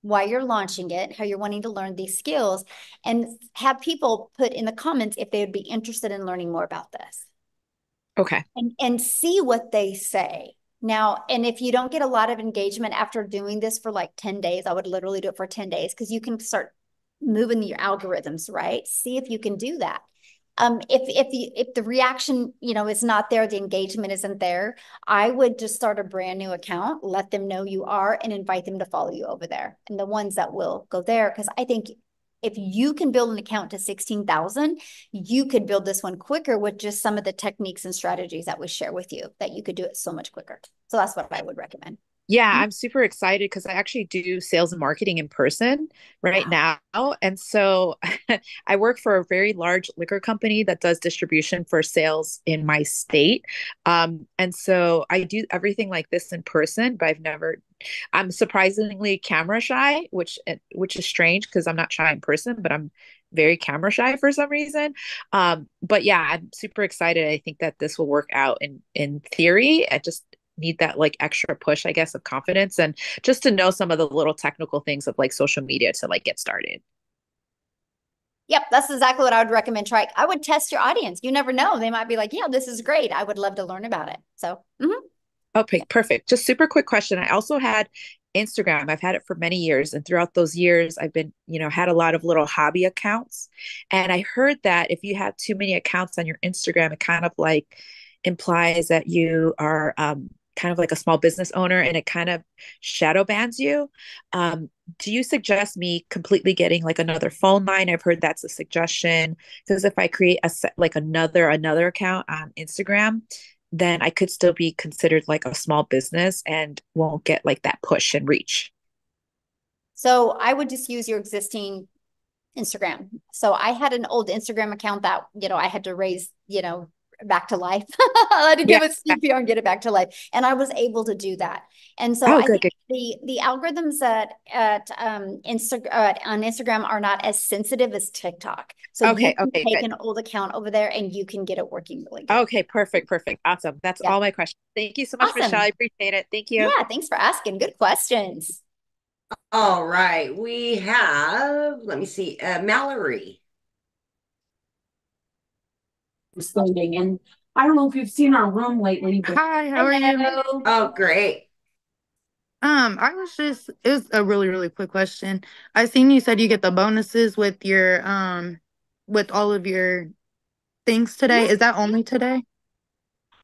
why you're launching it, how you're wanting to learn these skills, and have people put in the comments if they would be interested in learning more about this. Okay. And, and see what they say. Now, and if you don't get a lot of engagement after doing this for like ten days, I would literally do it for ten days, because you can start moving your algorithms, right? See if you can do that. Um, if if the, if the reaction, you know, is not there, the engagement isn't there, I would just start a brand new account, let them know you are, and invite them to follow you over there. And the ones that will go there, because I think if you can build an account to sixteen thousand, you could build this one quicker with just some of the techniques and strategies that we share with you, that you could do it so much quicker. So that's what I would recommend. Yeah, I'm super excited, because I actually do sales and marketing in person right wow. now. And so I work for a very large liquor company that does distribution for sales in my state. Um, and so I do everything like this in person, but I've never, I'm surprisingly camera shy, which, which is strange, because I'm not shy in person, but I'm very camera shy for some reason. Um, but yeah, I'm super excited. I think that this will work out in, in theory. I just need that like extra push, I guess, of confidence, and just to know some of the little technical things of like social media to like get started. Yep. That's exactly what I would recommend. Try. I would test your audience. You never know. They might be like, yeah, this is great. I would love to learn about it. So, mm-hmm. Okay, perfect. Just super quick question. I also had Instagram. I've had it for many years. And throughout those years, I've been, you know, had a lot of little hobby accounts. And I heard that if you have too many accounts on your Instagram, it kind of like implies that you are, um, kind of like a small business owner, and it kind of shadow bans you. Um, do you suggest me completely getting like another phone line? I've heard that's a suggestion, because if I create a set, like another, another account on Instagram, then I could still be considered like a small business and won't get like that push and reach. So I would just use your existing Instagram. So I had an old Instagram account that, you know, I had to raise, you know, back to life. I had to give it C P R and get it back to life. And I was able to do that. And so oh, I good, think good. the the algorithms at at um Insta- uh, on Instagram are not as sensitive as TikTok. So okay, you can okay, take good. an old account over there, and you can get it working really good. Okay, perfect, perfect. Awesome. That's yeah. all my questions. Thank you so much, awesome. Michelle. I appreciate it. Thank you. Yeah, thanks for asking. Good questions. All right. We have, let me see, uh, Mallory. Standing, and I don't know if you've seen our room lately. But hi, how are you? Oh, great. Um, I was just, it was a really, really quick question. I seen you said you get the bonuses with your, um, with all of your things today. Is that only today?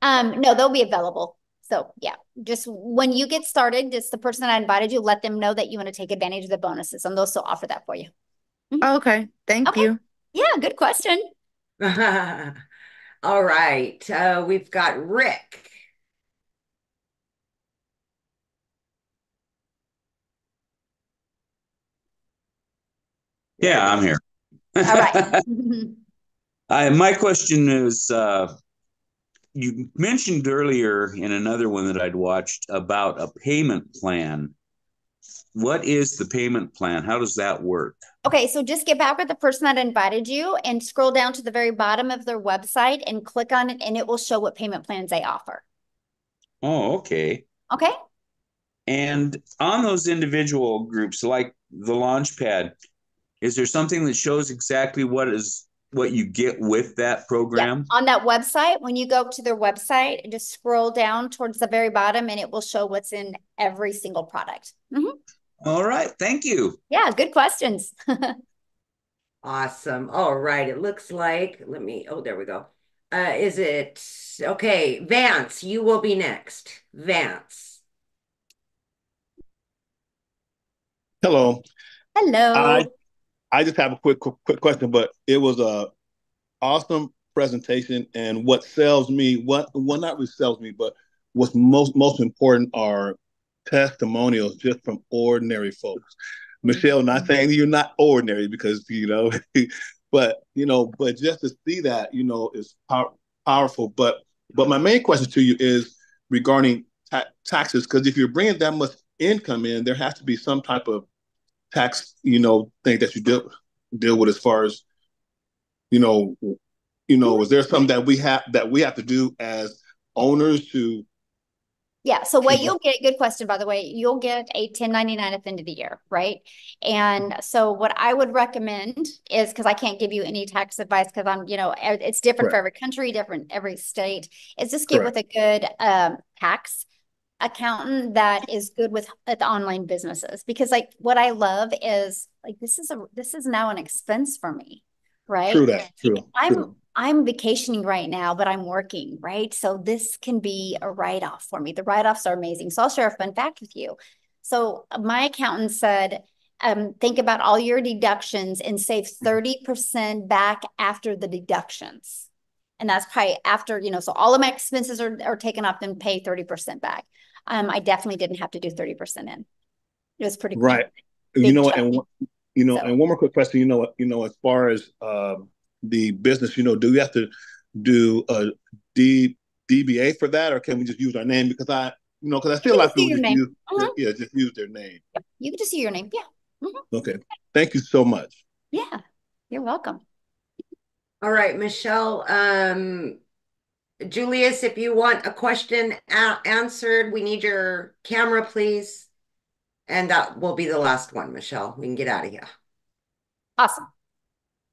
Um, no, they'll be available. So yeah, just when you get started, just the person that I invited you, let them know that you want to take advantage of the bonuses, and they'll still offer that for you. Mm-hmm. Oh, okay. Thank okay. you. Yeah. Good question. All right. Uh, we've got Rick. Yeah, I'm here. All right. I, my question is, uh, you mentioned earlier in another one that I'd watched about a payment plan. What is the payment plan? How does that work? Okay, so just get back with the person that invited you and scroll down to the very bottom of their website and click on it, and it will show what payment plans they offer. Oh, okay. Okay. And on those individual groups, like the Launchpad, is there something that shows exactly what is what you get with that program? Yep. On that website, when you go to their website and just scroll down towards the very bottom, and it will show what's in every single product. Mm-hmm. All right. Thank you. Yeah. Good questions. Awesome. All right. It looks like, let me, oh, there we go. Uh, is it, okay, Vance, you will be next. Vance. Hello. Hello. I, I just have a quick, quick, quick question, but it was a awesome presentation. And what sells me, what, what not really sells me, but what's most, most important are testimonials just from ordinary folks. Michelle, not saying you're not ordinary because, you know, but, you know, but just to see that, you know, is pow powerful. But but my main question to you is regarding ta taxes, because if you're bringing that much income in, there has to be some type of tax, you know, thing that you deal, deal with as far as, you know, you know, is there something that we have that we have to do as owners to? Yeah. So what you'll get, good question, by the way, you'll get a ten ninety-nine at the end of the year, right? And so what I would recommend is, because I can't give you any tax advice because I'm, you know, it's different right. for every country, different every state, is just get right. with a good um, tax accountant that is good with uh, the online businesses. Because like what I love is like, this is a, this is now an expense for me, right? True that. True. I'm, true. I'm vacationing right now, but I'm working, right? So this can be a write-off for me. The write-offs are amazing. So I'll share a fun fact with you. So my accountant said, um, think about all your deductions and save thirty percent back after the deductions. And that's probably after, you know, so all of my expenses are, are taken off and pay thirty percent back. Um, I definitely didn't have to do thirty percent in. It was pretty cool. Right. You know, and, you know, so. and one more quick question, you know, you know, as far as, um, the business, you know, do we have to do a D, DBA for that, or can we just use our name? Because I, you know, because I feel like people just use, uh-huh. yeah, just use their name. Yep. You can just see your name, yeah. Mm-hmm. Okay, thank you so much. Yeah, you're welcome. All right, Michelle, um, Julius, if you want a question answered, we need your camera, please, and that will be the last one, Michelle. We can get out of here. Awesome.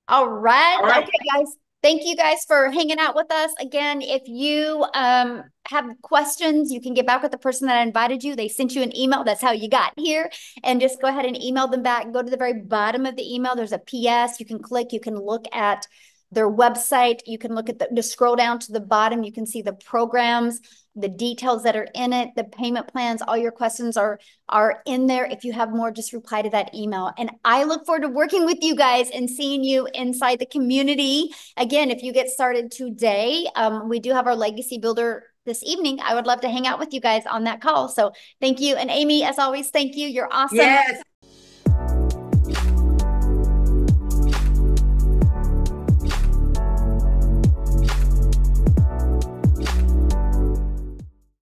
All right. All right. Okay, guys. Thank you guys for hanging out with us. Again, if you um, have questions, you can get back with the person that invited you. They sent you an email. That's how you got here. And just go ahead and email them back. Go to the very bottom of the email. There's a P S. You can click. You can look at their website. You can look at the, just scroll down to the bottom. You can see the programs, the details that are in it, the payment plans, all your questions are, are in there. If you have more, just reply to that email. And I look forward to working with you guys and seeing you inside the community. Again, if you get started today, um, we do have our Legacy Builder this evening. I would love to hang out with you guys on that call. So thank you. And Amy, as always, thank you. You're awesome. Yes,